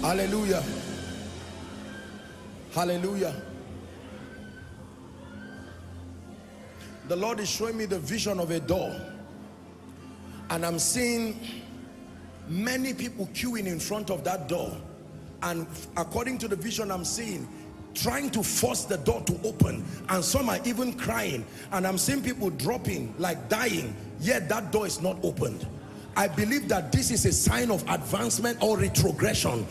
Hallelujah. Hallelujah. The Lord is showing me the vision of a door, and I'm seeing many people queuing in front of that door, and according to the vision I'm seeing, trying to force the door to open, and some are even crying, and I'm seeing people dropping like dying, yet that door is not opened. I believe that this is a sign of advancement or retrogression,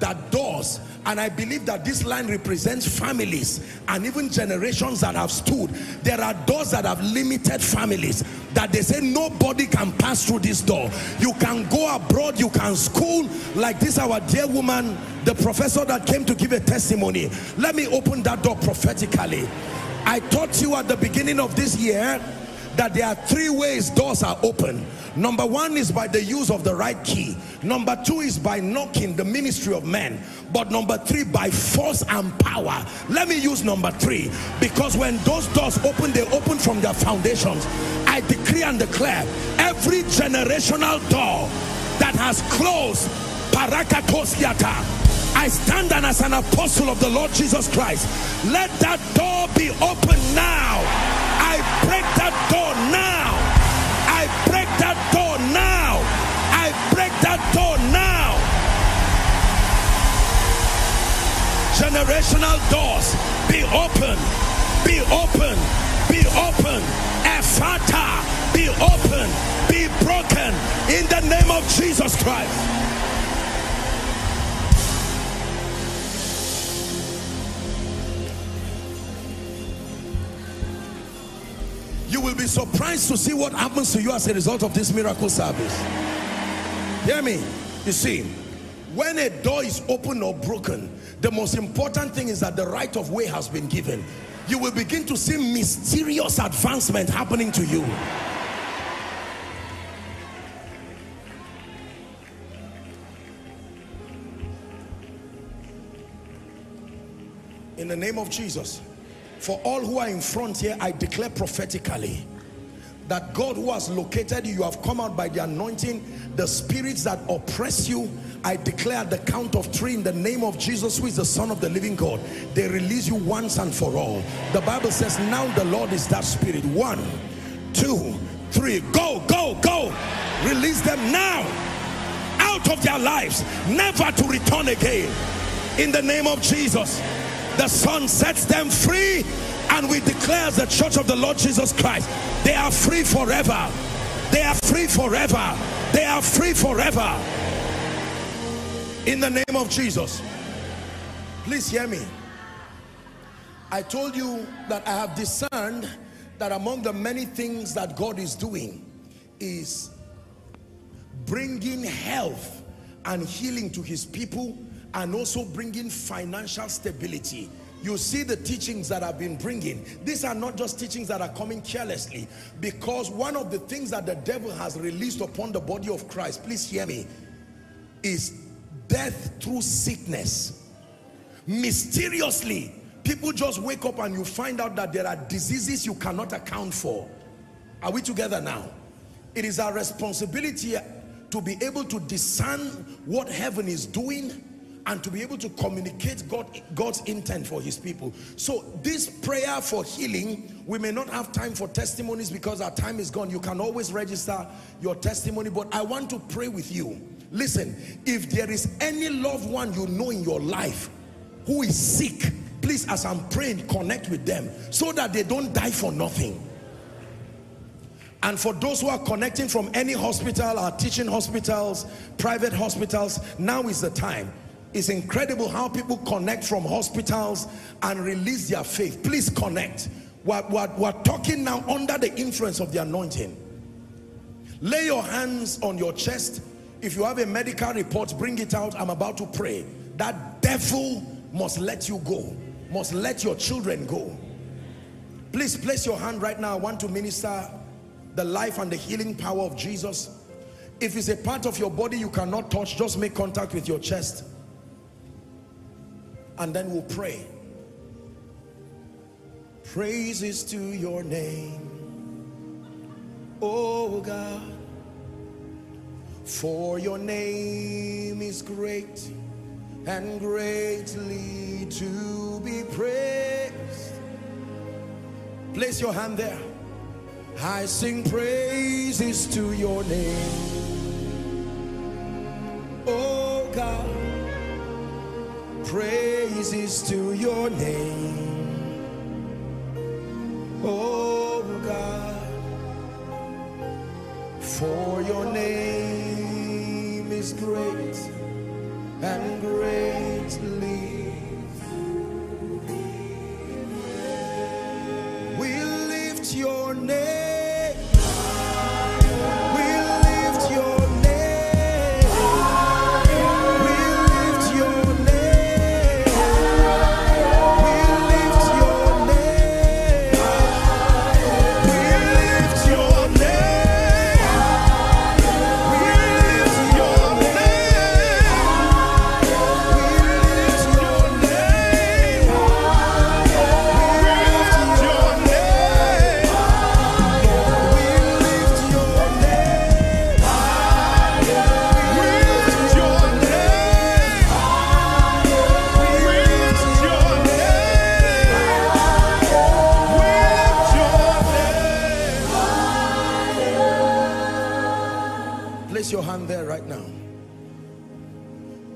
that doors, and I believe that this line represents families and even generations that have stood. There are doors that have limited families, that they say nobody can pass through this door. You can go abroad, you can school, like this our dear woman, the professor that came to give a testimony. Let me open that door prophetically. I taught you at the beginning of this year that there are three ways doors are open. Number one is by the use of the right key. Number two is by knocking, the ministry of men. But number three, by force and power. Let me use number three, because when those doors open, they open from their foundations. I decree and declare every generational door that has closed, I stand and as an apostle of the Lord Jesus Christ, let that door be open now. I break that door now. I break that door now. I break that door now. Generational doors, be open, be open, be open. Ephata, be open, be broken in the name of Jesus Christ. You will be surprised to see what happens to you as a result of this miracle service. Hear me? You see, when a door is open or broken, the most important thing is that the right of way has been given. You will begin to see mysterious advancement happening to you. In the name of Jesus. For all who are in front here, I declare prophetically that God who has located you, you have come out by the anointing. The spirits that oppress you, I declare at the count of three in the name of Jesus, who is the Son of the living God, they release you once and for all. The Bible says, now the Lord is that spirit. One, two, three, go, go, go. Release them now out of their lives, never to return again. In the name of Jesus. The Son sets them free, and we declare as the church of the Lord Jesus Christ, they are free forever. They are free forever. They are free forever. In the name of Jesus. Please hear me. I told you that I have discerned that among the many things that God is doing is bringing health and healing to his people, and also bringing financial stability. You see the teachings that I've been bringing. These are not just teachings that are coming carelessly, because one of the things that the devil has released upon the body of Christ, please hear me, is death through sickness. Mysteriously, people just wake up and you find out that there are diseases you cannot account for. Are we together now? It is our responsibility to be able to discern what heaven is doing, and to be able to communicate God, God's intent for his people. So this prayer for healing, we may not have time for testimonies because our time is gone. You can always register your testimony, but I want to pray with you. Listen, if there is any loved one you know in your life who is sick, please, as I'm praying, connect with them so that they don't die for nothing. And for those who are connecting from any hospital, our teaching hospitals, private hospitals, now is the time. It's incredible how people connect from hospitals and release their faith. Please connect. We're, we're, we're talking now under the influence of the anointing. Lay your hands on your chest. If you have a medical report, bring it out. I'm about to pray. That devil must let you go, must let your children go. Please place your hand right now. I want to minister the life and the healing power of Jesus. If it's a part of your body you cannot touch, just make contact with your chest. And then we'll pray. Praises to your name, oh God, for your name is great and greatly to be praised. Place your hand there. I sing praises to your name, oh God. praises to your name, oh God, for your name is great and greatly. We lift your name.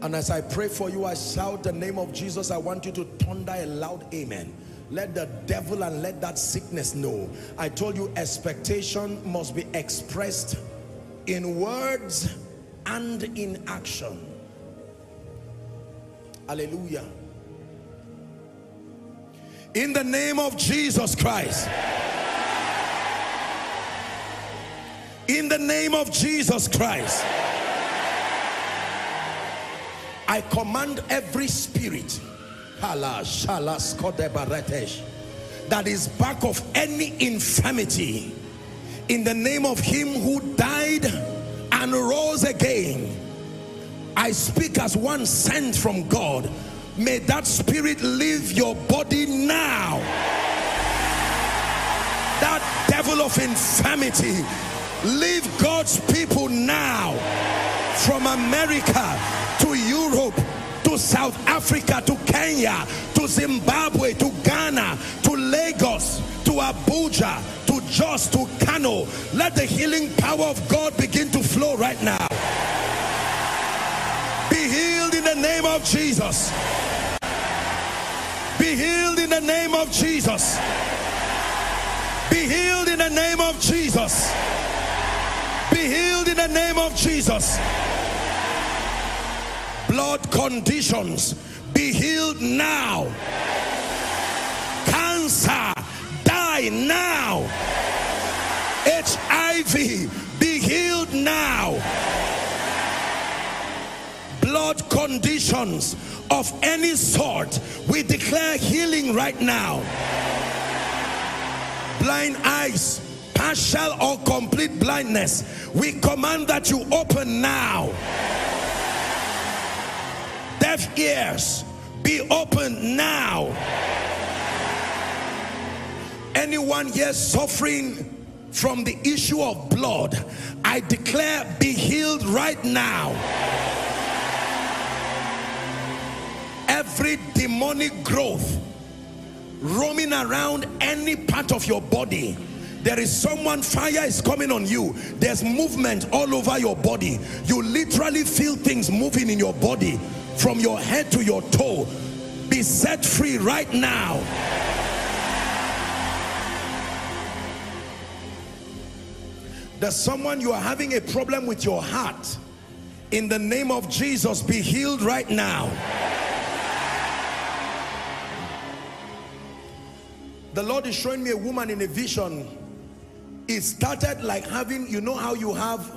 And as I pray for you, I shout the name of Jesus. I want you to thunder a loud amen. Let the devil and let that sickness know. I told you expectation must be expressed in words and in action. Hallelujah. In the name of Jesus Christ. In the name of Jesus Christ. I command every spirit that is back of any infirmity, in the name of him who died and rose again, I speak as one sent from God. May that spirit leave your body now. That devil of infirmity, leave God's people now. From America to Europe, to South Africa, to Kenya, to Zimbabwe, to Ghana, to Lagos, to Abuja, to Jos, to Kano. Let the healing power of God begin to flow right now. Be healed in the name of Jesus. Be healed in the name of Jesus. Be healed in the name of Jesus. Be healed in the name of Jesus. Blood conditions, be healed now. Cancer, die now. H I V, be healed now. Blood conditions of any sort, we declare healing right now. Blind eyes, partial or complete blindness, we command that you open now. Deaf ears, be open now. Anyone here suffering from the issue of blood, I declare be healed right now. Every demonic growth roaming around any part of your body, there is someone, fire is coming on you. There's movement all over your body. You literally feel things moving in your body from your head to your toe. Be set free right now. There's someone, you are having a problem with your heart. In the name of Jesus, be healed right now. The Lord is showing me a woman in a vision. It started like having, you know how you have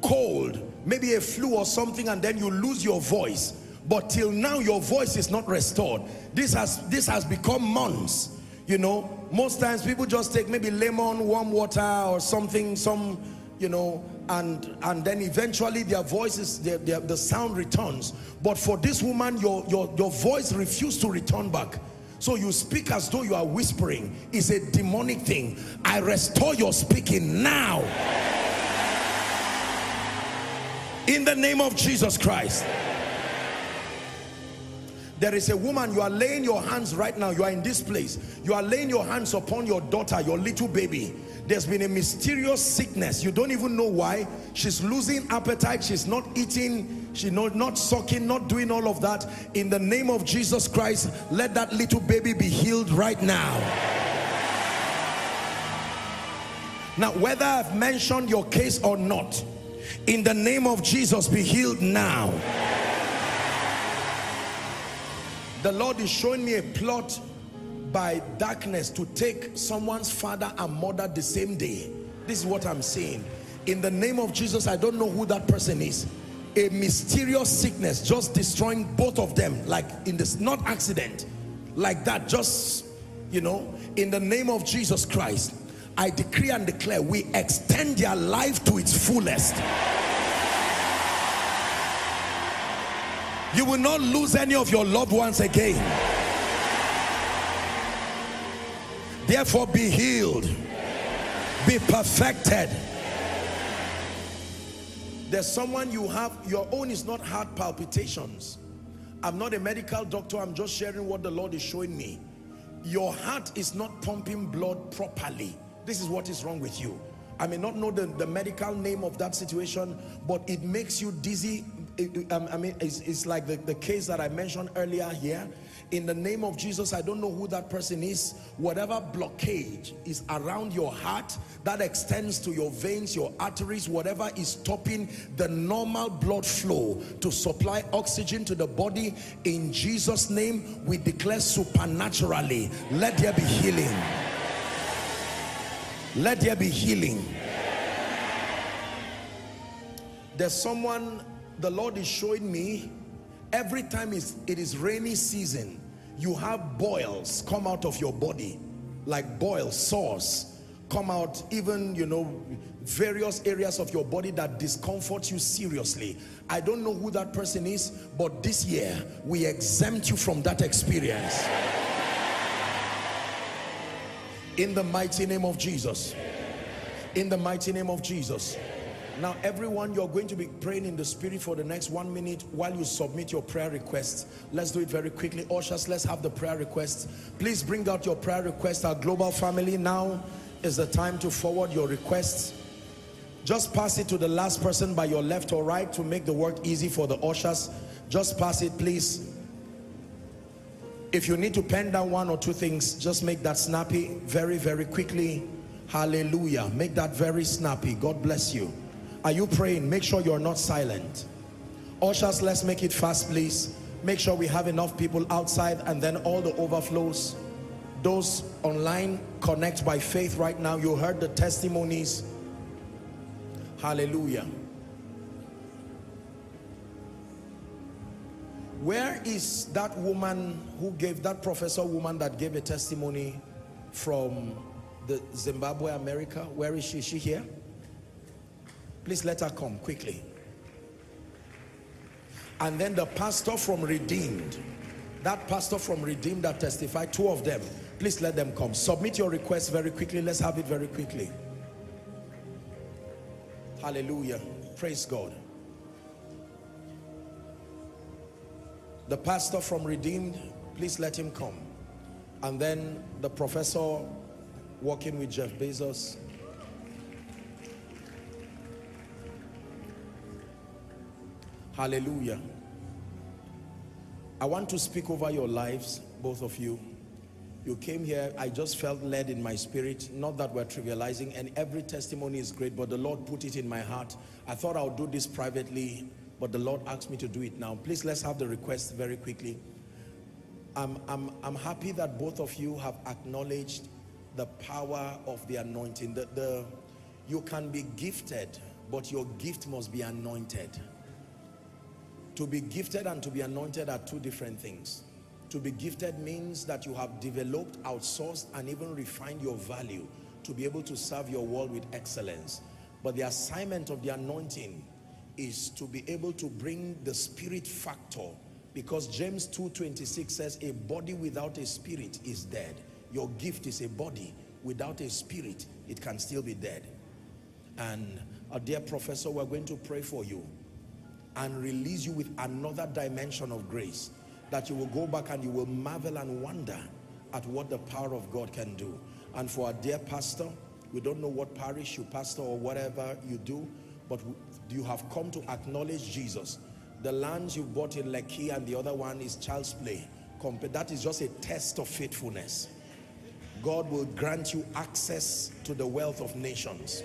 cold, maybe a flu or something, and then you lose your voice. But till now, your voice is not restored. This has, this has become months, you know. Most times people just take maybe lemon, warm water or something, some, you know, and, and then eventually their voices, their, their, the sound returns. But for this woman, your, your, your voice refused to return back. So you speak as though you are whispering. It's a demonic thing. I restore your speaking now. In the name of Jesus Christ. There is a woman, you are laying your hands right now. You are in this place. You are laying your hands upon your daughter, your little baby. There's been a mysterious sickness. You don't even know why. She's losing appetite. She's not eating. She's not, not sucking, not doing all of that. In the name of Jesus Christ, let that little baby be healed right now. Now, whether I've mentioned your case or not, in the name of Jesus, be healed now. The Lord is showing me a plot by darkness to take someone's father and mother the same day. This is what I'm saying. In the name of Jesus, I don't know who that person is. A mysterious sickness just destroying both of them, like in this, not accident, like that, just, you know, in the name of Jesus Christ, I decree and declare, we extend their life to its fullest. You will not lose any of your loved ones again. Therefore, be healed, be perfected. There's someone you have, your own is not heart palpitations. I'm not a medical doctor, I'm just sharing what the Lord is showing me. Your heart is not pumping blood properly. This is what is wrong with you. I may not know the, the medical name of that situation, but it makes you dizzy. It, um, I mean, it's, it's like the, the case that I mentioned earlier here. In the name of Jesus, I don't know who that person is. Whatever blockage is around your heart, that extends to your veins, your arteries, whatever is stopping the normal blood flow to supply oxygen to the body, in Jesus' name, we declare supernaturally, let there be healing. Let there be healing. There's someone, the Lord is showing me, every time it is rainy season, you have boils come out of your body, like boils, sores, come out, even, you know, various areas of your body that discomfort you seriously. I don't know who that person is, but this year, we exempt you from that experience. In the mighty name of Jesus. In the mighty name of Jesus. Now, everyone, you're going to be praying in the spirit for the next one minute while you submit your prayer requests. Let's do it very quickly. Ushers, let's have the prayer requests. Please bring out your prayer requests. Our global family, now is the time to forward your requests. Just pass it to the last person by your left or right to make the work easy for the ushers. Just pass it, please. If you need to pen down one or two things, just make that snappy very, very quickly. Hallelujah. Make that very snappy. God bless you. Are you praying? Make sure you're not silent. Ushers, let's make it fast, please. Make sure we have enough people outside, and then all the overflows. Those online, connect by faith right now. You heard the testimonies. Hallelujah. Where is that woman who gave, that professor woman that gave a testimony from the Zimbabwe, America? Where is she? Is she here? Please let her come quickly. And then the pastor from Redeemed, that pastor from Redeemed that testified, two of them, please let them come. Submit your request very quickly. Let's have it very quickly. Hallelujah. Praise God. The pastor from Redeemed, please let him come. And then the professor working with Jeff Bezos. Hallelujah. I want to speak over your lives, both of you. You came here, I just felt led in my spirit, not that we're trivializing, and every testimony is great, but the Lord put it in my heart. I thought I'll do this privately, but the Lord asked me to do it now. Please, let's have the request very quickly. I'm, I'm, I'm happy that both of you have acknowledged the power of the anointing. The, the, you can be gifted, but your gift must be anointed. To be gifted and to be anointed are two different things. To be gifted means that you have developed, outsourced, and even refined your value to be able to serve your world with excellence. But the assignment of the anointing is to be able to bring the spirit factor, because James two twenty-six says, a body without a spirit is dead. Your gift is a body. Without a spirit, it can still be dead. And our dear professor, we're going to pray for you and release you with another dimension of grace, that you will go back and you will marvel and wonder at what the power of God can do. And for our dear pastor, we don't know what parish you pastor or whatever you do, but you have come to acknowledge Jesus The lands you bought in Lekki and the other one is child's play. That is just a test of faithfulness. God will grant you access to the wealth of nations.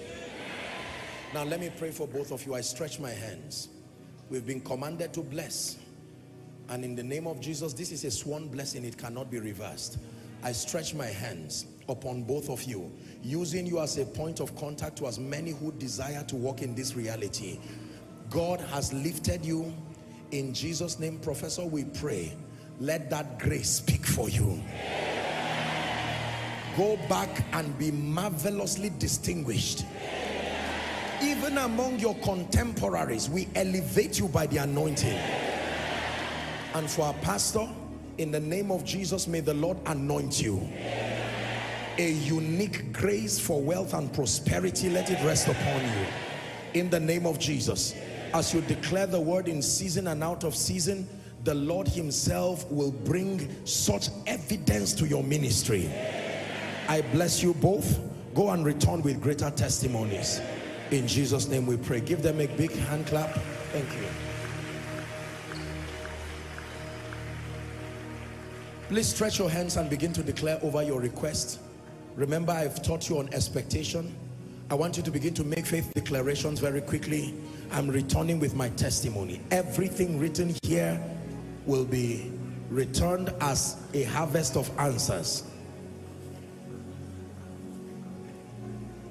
Now let me pray for both of you. I stretch my hands. We've been commanded to bless. And in the name of Jesus, this is a sworn blessing. It cannot be reversed. I stretch my hands upon both of you, using you as a point of contact to as many who desire to walk in this reality. God has lifted you. In Jesus' name, Professor, we pray. Let that grace speak for you. Go back and be marvelously distinguished. Even among your contemporaries, we elevate you by the anointing. And for our pastor, in the name of Jesus, may the Lord anoint you. A unique grace for wealth and prosperity, let it rest upon you. In the name of Jesus, as you declare the word in season and out of season, the Lord himself will bring such evidence to your ministry. I bless you both. Go and return with greater testimonies. In Jesus' name we pray. Give them a big hand clap. Thank you. Please stretch your hands and begin to declare over your request. Remember, I've taught you on expectation. I want you to begin to make faith declarations very quickly. I'm returning with my testimony. Everything written here will be returned as a harvest of answers.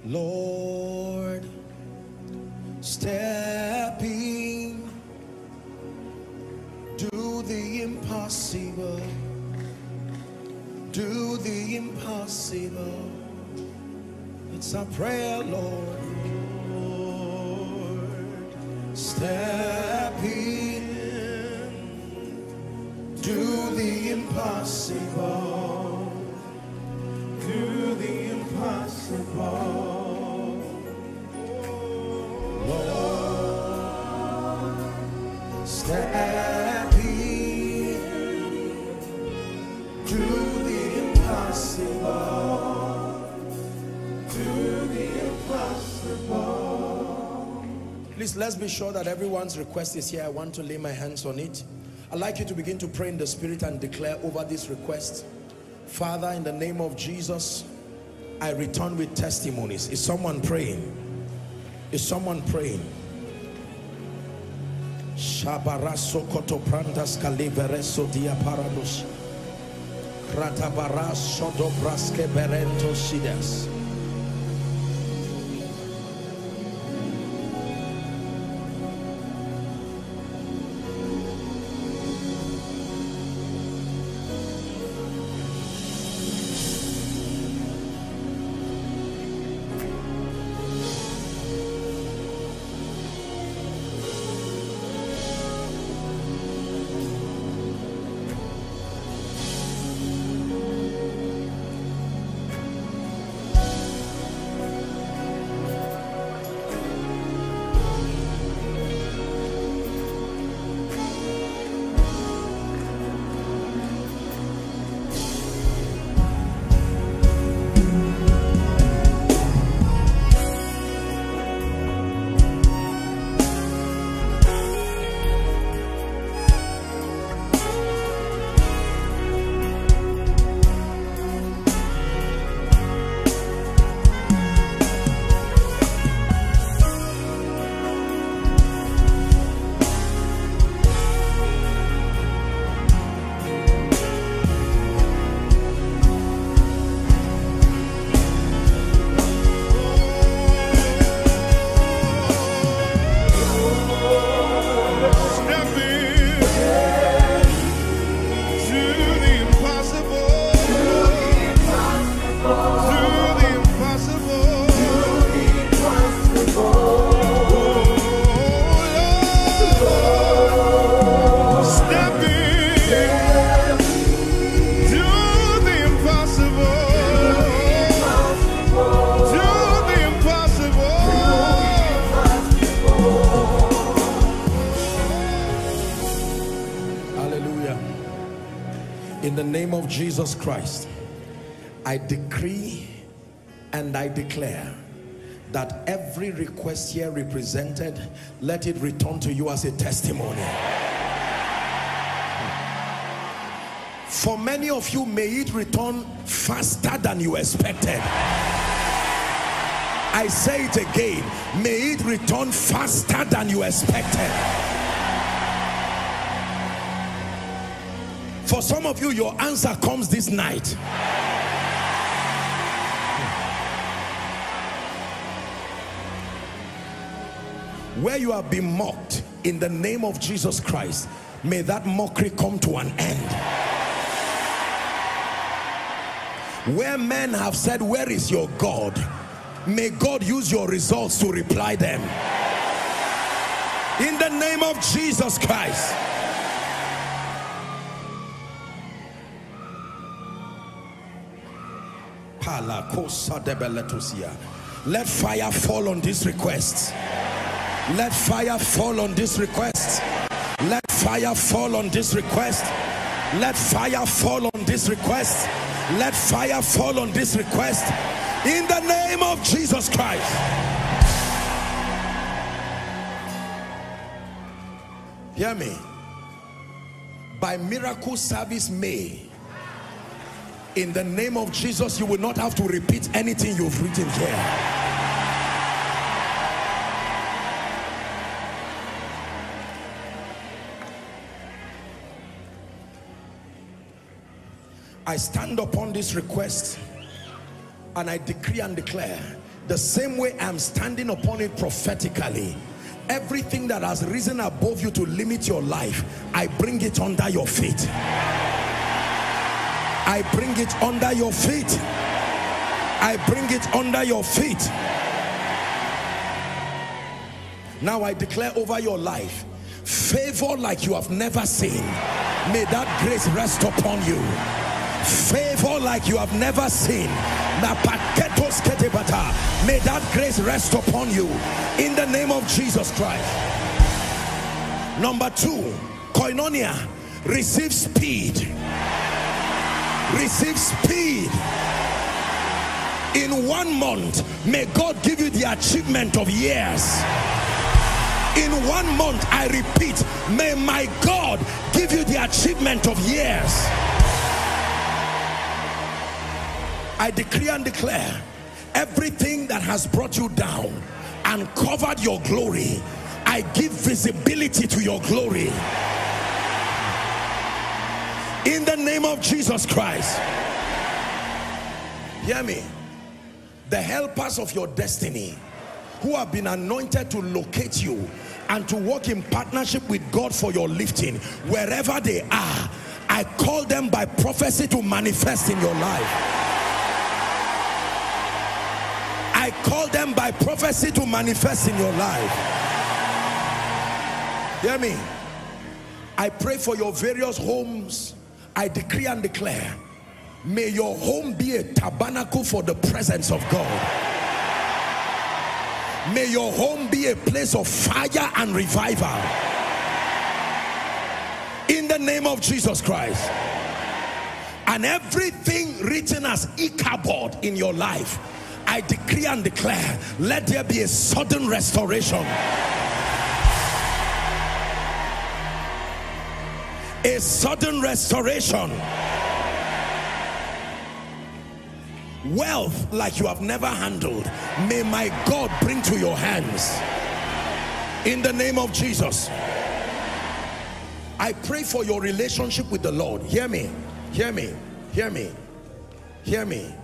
Lord, step in, do the impossible, do the impossible. It's our prayer, Lord. Lord, step in, do the impossible, do the impossible. Lord, step in, do the impossible, do the impossible. Please, let's be sure that everyone's request is here. I want to lay my hands on it. I'd like you to begin to pray in the Spirit and declare over this request. Father, in the name of Jesus, I return with testimonies. Is someone praying? Is someone praying? Shabaraso kotoprandas kalivereso diaparados. Ratabaraso dobraske berento sidas. Jesus Christ, I decree and I declare that every request here represented, let it return to you as a testimony. For many of you, may it return faster than you expected. I say it again, may it return faster than you expected. For some of you, your answer comes this night. Where you have been mocked in the name of Jesus Christ, may that mockery come to an end. Where men have said, "Where is your God?" may God use your results to reply them. In the name of Jesus Christ. Let fire fall on this request. Let fire fall on this request. Let fire fall on this request. Let fire fall on this request. Let fire fall on this request. In the name of Jesus Christ. Hear me. By miracle service May, in the name of Jesus, you will not have to repeat anything you've written here. I stand upon this request and I decree and declare, the same way I'm standing upon it prophetically, everything that has risen above you to limit your life, I bring it under your feet. I bring it under your feet. I bring it under your feet. Now I declare over your life, favor like you have never seen. May that grace rest upon you. Favor like you have never seen. May that grace rest upon you in the name of Jesus Christ. Number two, Koinonia, receive speed. Receive speed. In one month, may God give you the achievement of years. In one month, I repeat, may my God give you the achievement of years. I decree and declare, everything that has brought you down and covered your glory, I give visibility to your glory. In the name of Jesus Christ. Hear me. The helpers of your destiny, who have been anointed to locate you and to work in partnership with God for your lifting, wherever they are, I call them by prophecy to manifest in your life. I call them by prophecy to manifest in your life. Hear me. I pray for your various homes. I decree and declare, may your home be a tabernacle for the presence of God. May your home be a place of fire and revival. In the name of Jesus Christ. And everything written as Ichabod in your life, I decree and declare, let there be a sudden restoration. A sudden restoration. Wealth like you have never handled, may my God bring to your hands. In the name of Jesus. I pray for your relationship with the Lord. Hear me, hear me, hear me, hear me.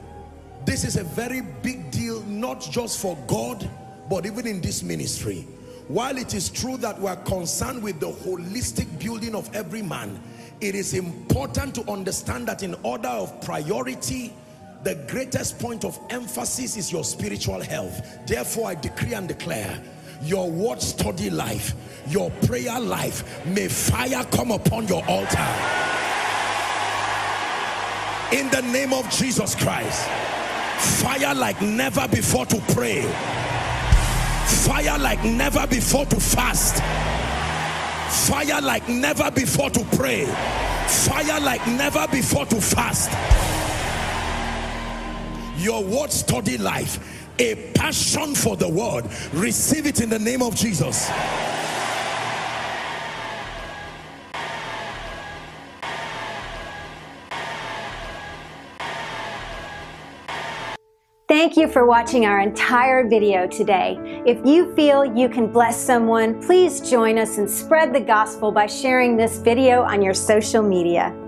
This is a very big deal, not just for God, but even in this ministry. While it is true that we are concerned with the holistic building of every man, it is important to understand that in order of priority, the greatest point of emphasis is your spiritual health. Therefore, I decree and declare, your word study life, your prayer life, may fire come upon your altar. In the name of Jesus Christ. Fire like never before to pray. Fire like never before to fast. Fire like never before to pray. Fire like never before to fast. Your word study life, a passion for the word, receive it in the name of Jesus. Thank you for watching our entire video today. If you feel you can bless someone, please join us and spread the gospel by sharing this video on your social media.